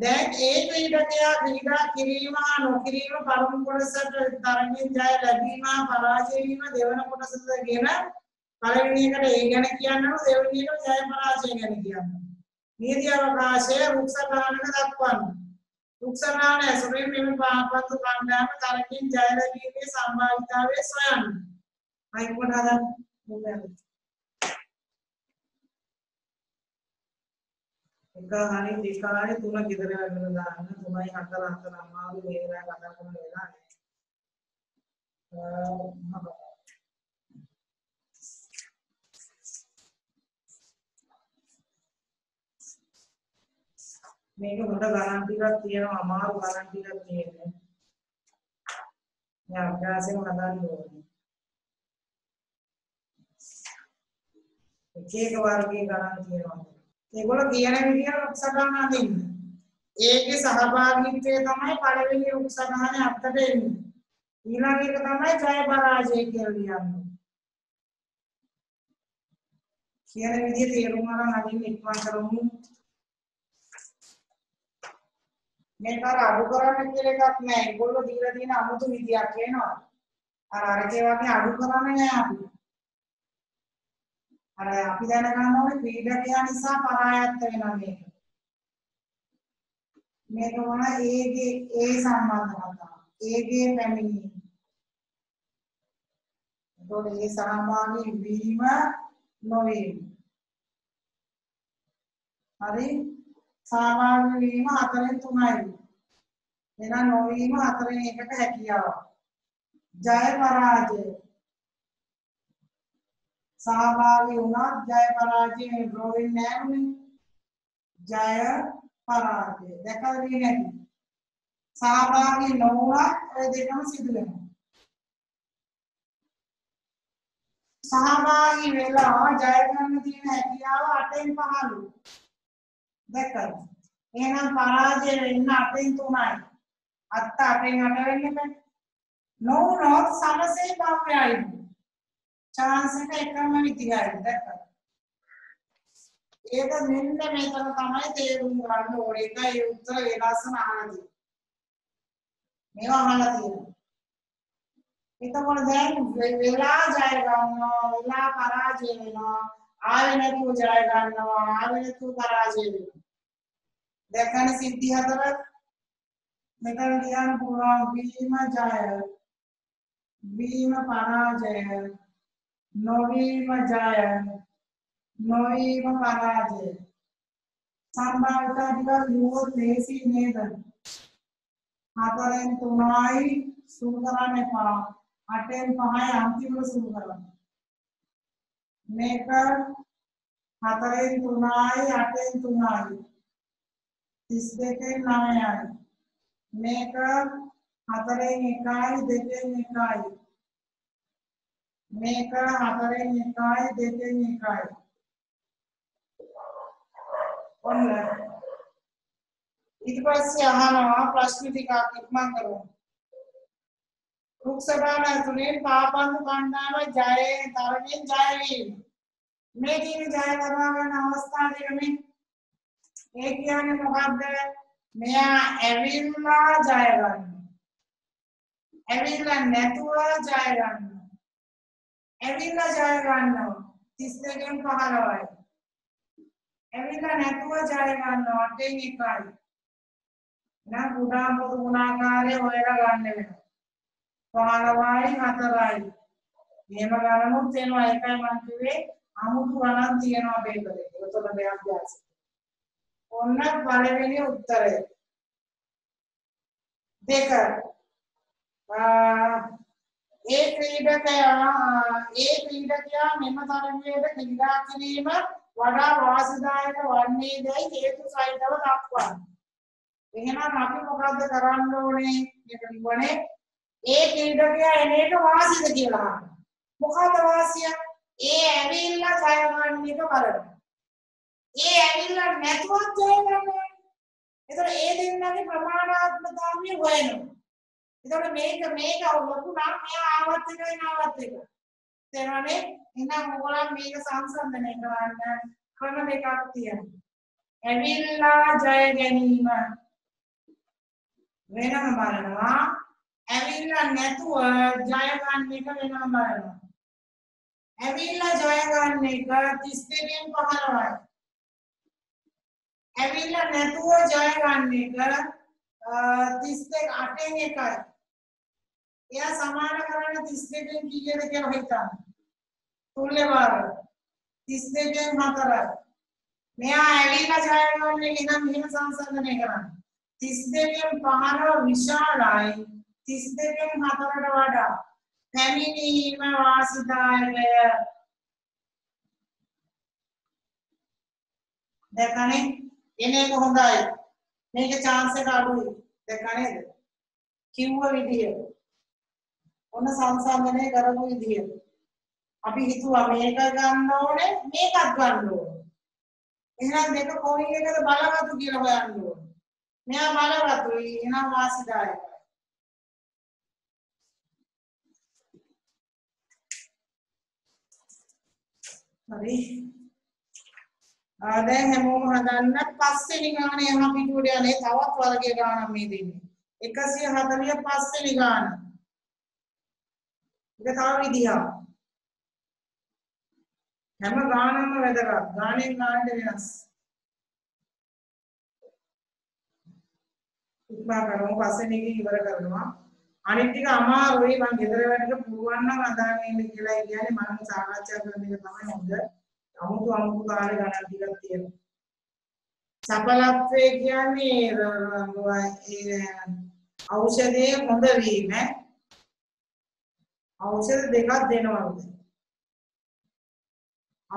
देख एक रीडर का रीडा किरीमा नोकिरीमा पालम कोड़सर तारंगी जाए लड़ीमा पराजयीमा देवना कोड़सर तगेना पालनीय का एक याने किया ना वो देवनीय का जाए पराजय याने किया नियति अवकाश है रुक्सर लाने का तत्पन रुक्सर लाने सुबह में भी पापा तो कांडा में तारंगी जाए लड़ी में सांबालिता वे स्वयं आईपुन हादा Kali di kali itu lagi dari negara, cuma yang antara-antara malu merah kata pun merah. Mereka udah garanti katanya, amal garanti katanya. Ya, kasih mengatakan dulu. Kek wargi garanti. ये बोलो किया ने भी यार उपचार करना दिन एक ही सहबाग निकले तो मैं पढ़े भी ये उपचार करने आप तक नहीं इलाज के तो मैं जाए पराज एक कर लिया हमने किया ने भी ये तेरुमारा नादी में इतना करूँ मैं तारा आधुकरा में के लिए का मैं बोलो धीरे धीरे ना हम तो निधि आके ना आर के बाद में आधुकरा में ना අර අපි දැනගන්න ඕනේ ක්‍රීඩකයා නිසා පරායත්ත වෙනවා මේක. මේක මොන ඒගේ ඒ සම්බන්ධතාව. ඒගේ පැමිණීම. ඒතකොට ඒ සාමාන්‍ය වීම නොවේ. හරි සාමාන්‍ය වීම හතරෙන් තුනයි. එන නොවීම හතරෙන් එකට හැකියාව. ජය පරාජය सहभागी होना जय पराजय में ड्रोविंग नैम में जय पराजय देखा भी नहीं सहभागी न होना ये देखा हम सिद्ध है सहभागी वेला जय करने दिन है कि आप अटेंड पहाड़ों देखा ये ना पराजय इन्ना अटेंड तो नहीं अत्ता अटेंड अटेंड में नो नो समस्या बाप में आई चांस का एकम में दिया है देखा ये तो निम्न में तो तमाई तेरुं गार्ड और एक का ये उत्तर वेलासन आना थी मेरा आना थी ये तो बोल दें वेला जाएगा ना वेला पराजय ना आवे ना तू जाएगा ना आवे ना तू पराजय देखा ना सिद्धियाँ तो Mekardian pura Bhima Jaya, Bhima Parajaya, Novima Jaya, Novima Parajaya. Sambhavata diva yuo tesi nedan. Hataran tunai sudara nepa, aten pahai antima sudara. Mekar hataran tunai aten tunai. Isdeken namaya. Mekar hataran ekai deken ekai. Mekar hataran ekai deken ekai. ඉතිපස්සේ අහනවා ප්‍රශ්න ටිකක් ඉක්මන් කරමු. රුක්සබාන තුනේ පාපන්දු කණ්ඩායම ජයයෙන් තරගෙන් ජය වීම. මේ කියන ජය ලබා ගන්න අවස්ථා දෙක මේ. ඒ කියන්නේ මොකද්ද? මෙයා ඇවිල්ලා ජය ගන්නවා. ඇවිල්ලා නැතුව ජය ගන්නවා. ඇවිල්ලා ජය ගන්නවා. තිස් දෙකෙන් පහළවයි. Evila natuwa jaya ganna aten ekai na guda modu gunakare hoyala ganne wenna pahalawai hatarai mema ganamuth tiyena ekai man kiwe amutu ganan tiyena beekade otola deyak yasi onna palewene uttare deka a e kridakaya e kridakaya mema tarangeeda kida kirima Wada වාසදායක වන්නේ දැයි හේතු සහිතව දක්වනවා. එහෙනම් අපි මොකද්ද කරන්න ඕනේ? මේක නිවනේ ඒ ක්‍රීඩකයා එනේට වාසිද කියලා. මොකද වාසිය? ඒ ඇවිල්ලා ජය ගන්න එක බලන්න. ඒ ඇවිල්ලා නැතුවත් ජය ගන්න. ඒතකොට ඒ දෙන්නගේ ප්‍රමාණාත්මතාවය හොයනවා. ඒතකොට මේක මේක ලොකු නම් මෙයා ආවත් එකයි නාවත් එක. Terane ena mogola meka sansandana karanna krama dekak tiyena ævilla jaya ganima wenama balanawa ævilla nathuwa jaya ganne eka wenama balanawa ævilla jaya ganne eka තිස් දෙකෙන් පහළවයි ævilla nathuwa jaya ganne eka තිස් දෙක අටෙන් එකයි Ya samana karana තිස් දෙකෙන් කීයද කියලා හිතන්න. තුනේ වාර තිස් දෙකෙන් හතරයි. මෙයා ඇවිල්ලා ජය ගන්න එක නම් මෙහෙම සංසන්දනය කරන්න. තිස් දෙකෙන් පහළව විශාලයි තිස් දෙකෙන් හතරට වඩා. පැමිණීම වාසදායකය. දැකනේ එනේ කොහොඳයි. මේක chance එක අඩුයි. දැකනේද? කිව්ව විදිය ඔන්න සංසන්දනය කරපු විදිය. අපි හිතුවා මේක ගන්න ඕනේ මේකත් ගන්න ඕනේ. එහෙනම් දෙක කොයි එකද බලවතු කියලා හොයන්න ඕනේ. මෙයා බලවතුයි එහෙනම් වාසිදායකයි. හරි. ආ දැන් හැමෝම හදන්න පස්වෙනි ගාන යහ පිටුවට යන්නේ තවත් වර්ගයේ ගානක් මේ දෙන්නේ. එකසිය හතලිය පස් වෙනි ගාන. Kita tahu dia, hamba gana mau berdeka, gana yang gana jelas. Ikhlas kalau mau pasien ini ibarat kalau mah, anak tiga ama orang yang kita lewat itu puruan na katanya ini kita ini ada malam sahaja kalau kita tahu yang ada, kamu tuh kamu tuh ada gana tiga tiap. Sapalat sekian ini, awalnya mudah bih, kan? औषध देखा देना वाले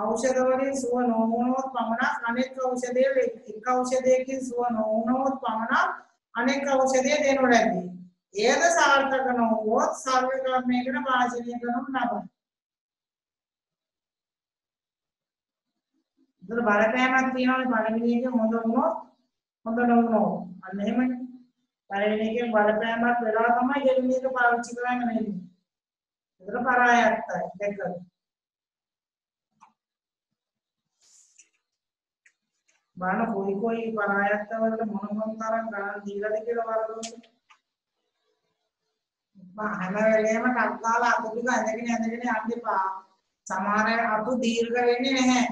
औषध वाले सुवन होनोत पामना अनेक औषधे एक औषधे की सुवन होनोत पामना अनेक औषधे देनो रहती ये तो साल तक ना हो साल का मेघना बाजी मेघना ना बन तो भारत में हम तीनों ने भारत में लेके होंदो नो होंदो नो नो अन्य में भारत में लेके भारत में हम बेरा तो हमारे ये लेके भारत चिकना नहीं Itu paraya kita, dekor. Mana koi koi paraya kita, itu monoton tarang garan dila dikira baru. Mana beliau mana kala atau juga ada kini ada kini ada pak. Sama ada atau dirga ini nih.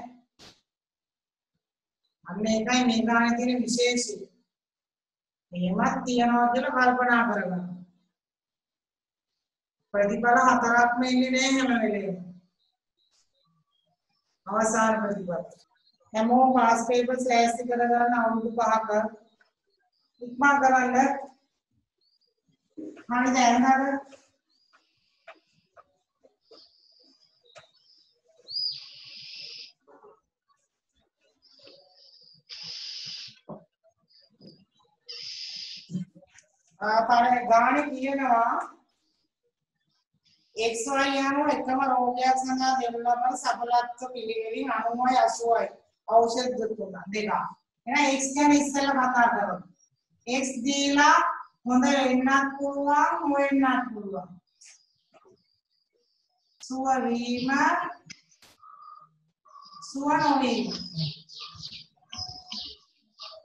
Amerika ini negara ini khusus. එහෙමත් තියනවා කියලා කල්පනා කරගන්න. ප්‍රතිඵල හතරක්ම ඉන්නේ නැහැ හැම වෙලේම. අවසාන ප්‍රතිඵල. හැමෝම පාස් පේපර් සෑස්ති කරගන්න අවුරුදු පහක ඉක්මන් කරන්න. හරිද අරනද? පාඩේ ගාණේ කියනවා xy යනු එකම රෝගයක් සඳහා දෙවලම සබලත්ව පිළිවෙලින් අනුවයි අසූවයි ඖෂධ දුන්න දෙකා. එහෙනම් x ගැන ඉස්සෙල්ලා කතා කරමු. x දීලා හොඳ වෙන්නත් පුළුවන් හොයන්නත් පුළුවන්. සුව වීම සුව නොවීම.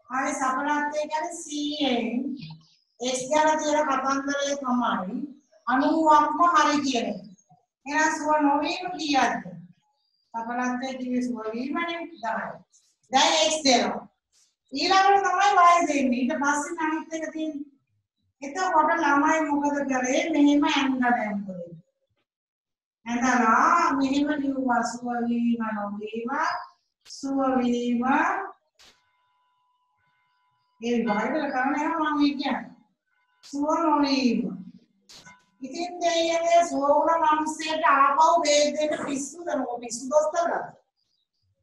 ආයි සබලත්වය කියන්නේ c X ගැන තියෙන කතන්දරය තමයි අනුවක්ම හරි කියන්නේ. එහෙනම් සුව නොවීම කියද්ද? සබලත්වයේ කිව්වේ සුව වීමනේ දහය. දැන් X දෙනවා. ඊළඟට තමයි Y දෙන්නේ. ඊට පස්සේ අනිත් එක තියෙන්නේ. එතකොට ළමයි මොකද කරේ? මෙහෙම ඇඳලා දැම්මේ. ඇඳලා මෙහෙම ලියුවා සුව වීම නොවීම සුව වීම. ඒ විභාගවල කරන්නේ මම කියන්නේ. Suwalima. ඉතින් දෙයනේ සෝන මනුස්සයට ආපහු බෙහෙත් දෙන්න පිස්සුද පිස්සු දොස්තරද?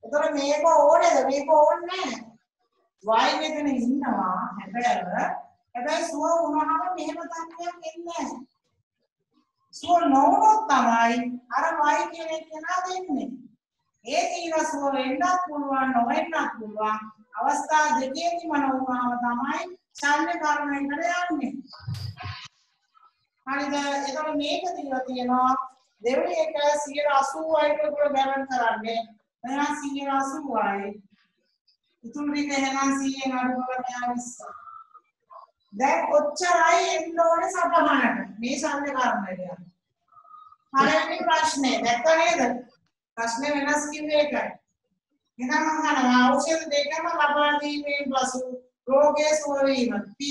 ඒතර මේක ඕනේද මේක ඕනේ නැහැ. වයි මෙතන ඉන්නවා හැබැයි හැබැයි සුව වුණාම මෙහෙම තත්ත්වයක් එන්නේ නැහැ. සුව නොවුනොත් තමයි අර වයි කියන එක නා දෙන්නේ. ඒක ඊළඟ සුව වෙන්නත් පුළුවන් නොවෙන්නත් පුළුවන්. අවස්ථා දෙකේදීම නොවුනම තමයි ඡන්ද කර්මයකට යන්නේ. හරිද? ඒතකොට මේක දිලා තියෙනවා දෙවෙනි එක සියයට අසූවයි කියලා ගණන් කරන්නේ. එහෙනම් සියයට අසූවයි. ඉතුරු ටික එහෙනම් සියයෙන් අඩු කරලා නෑ විස්ස. දැන් ඔච්චරයි එන්න ඕනේ සටහනට. මේ ඡන්ද කර්මයට යන්න. හරියන්නේ ප්‍රශ්නේ. දැක්ක නේද? ප්‍රශ්නේ වෙනස් කිව්වේ ඒකයි. එහෙනම් මම අහනවා ඖෂධ දෙකම ලබා දීමෙන් පසු රෝගයේ සුව වීම P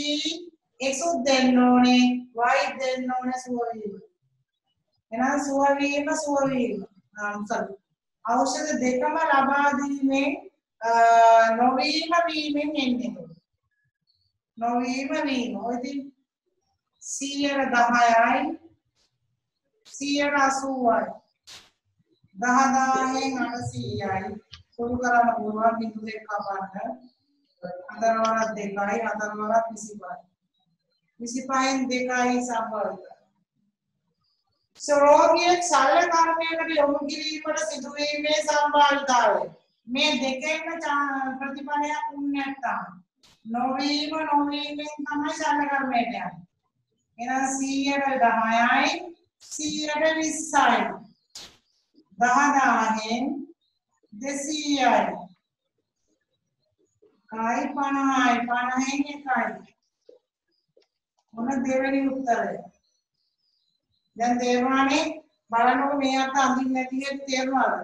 X දෙන්න ඕනේ Y දෙන්න ඕනේ සුව වීම. එහෙනම් සුව වීම සුව වීම. sorry. ඖෂධ දෙකම ලබා දීමෙන් නොවීම වීමෙන් එන්නේ. නොවීම වීම. ඔයදී සියයට දහයයි සියයට අසූවයි දහදාහයෙන් අටසීයයි Kuru karana buruan pintu deka pada antara dekai antara warat misipai misipain dekai sabar. Serogiye salle karme kadi omgiri pada sidhuwe me sambal dawe me dekai na pratipalaya unnata novi ma novi me tamai salle karme kya. Ena siyada dahayai siyada visai dahadahen දෙසීයයි කයි පනහයි පනහෙන් එකයි මොන දෙවෙනි උත්තරය දැන් තේරුණානේ බලනකොට මේ අත අඳින්න නැති එක තේරුණාද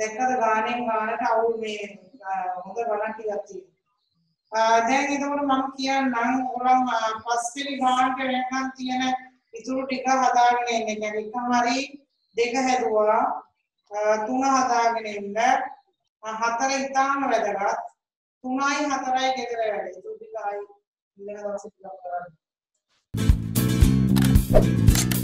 දැක්කද ගානෙන් ගානට අවුල් මේ හොඳ ගණන් ටිකක් තියෙනවා දැන් එතකොට මම කියන්නම් ඕනම් පස්වෙනි ගානට වෙනකන් තියෙන ඉතුරු ටික හදාගෙන ඉන්න එක එකමාරි දෙක හැදුවා තුන හදාගෙන ඉන්න හතර ඉතාම වැදගත් තුනයි හතරයි ගෙදර වැඩ ඉතුරු ටිකයි ඉන්න දවසේ ඉලක්ක කරන්න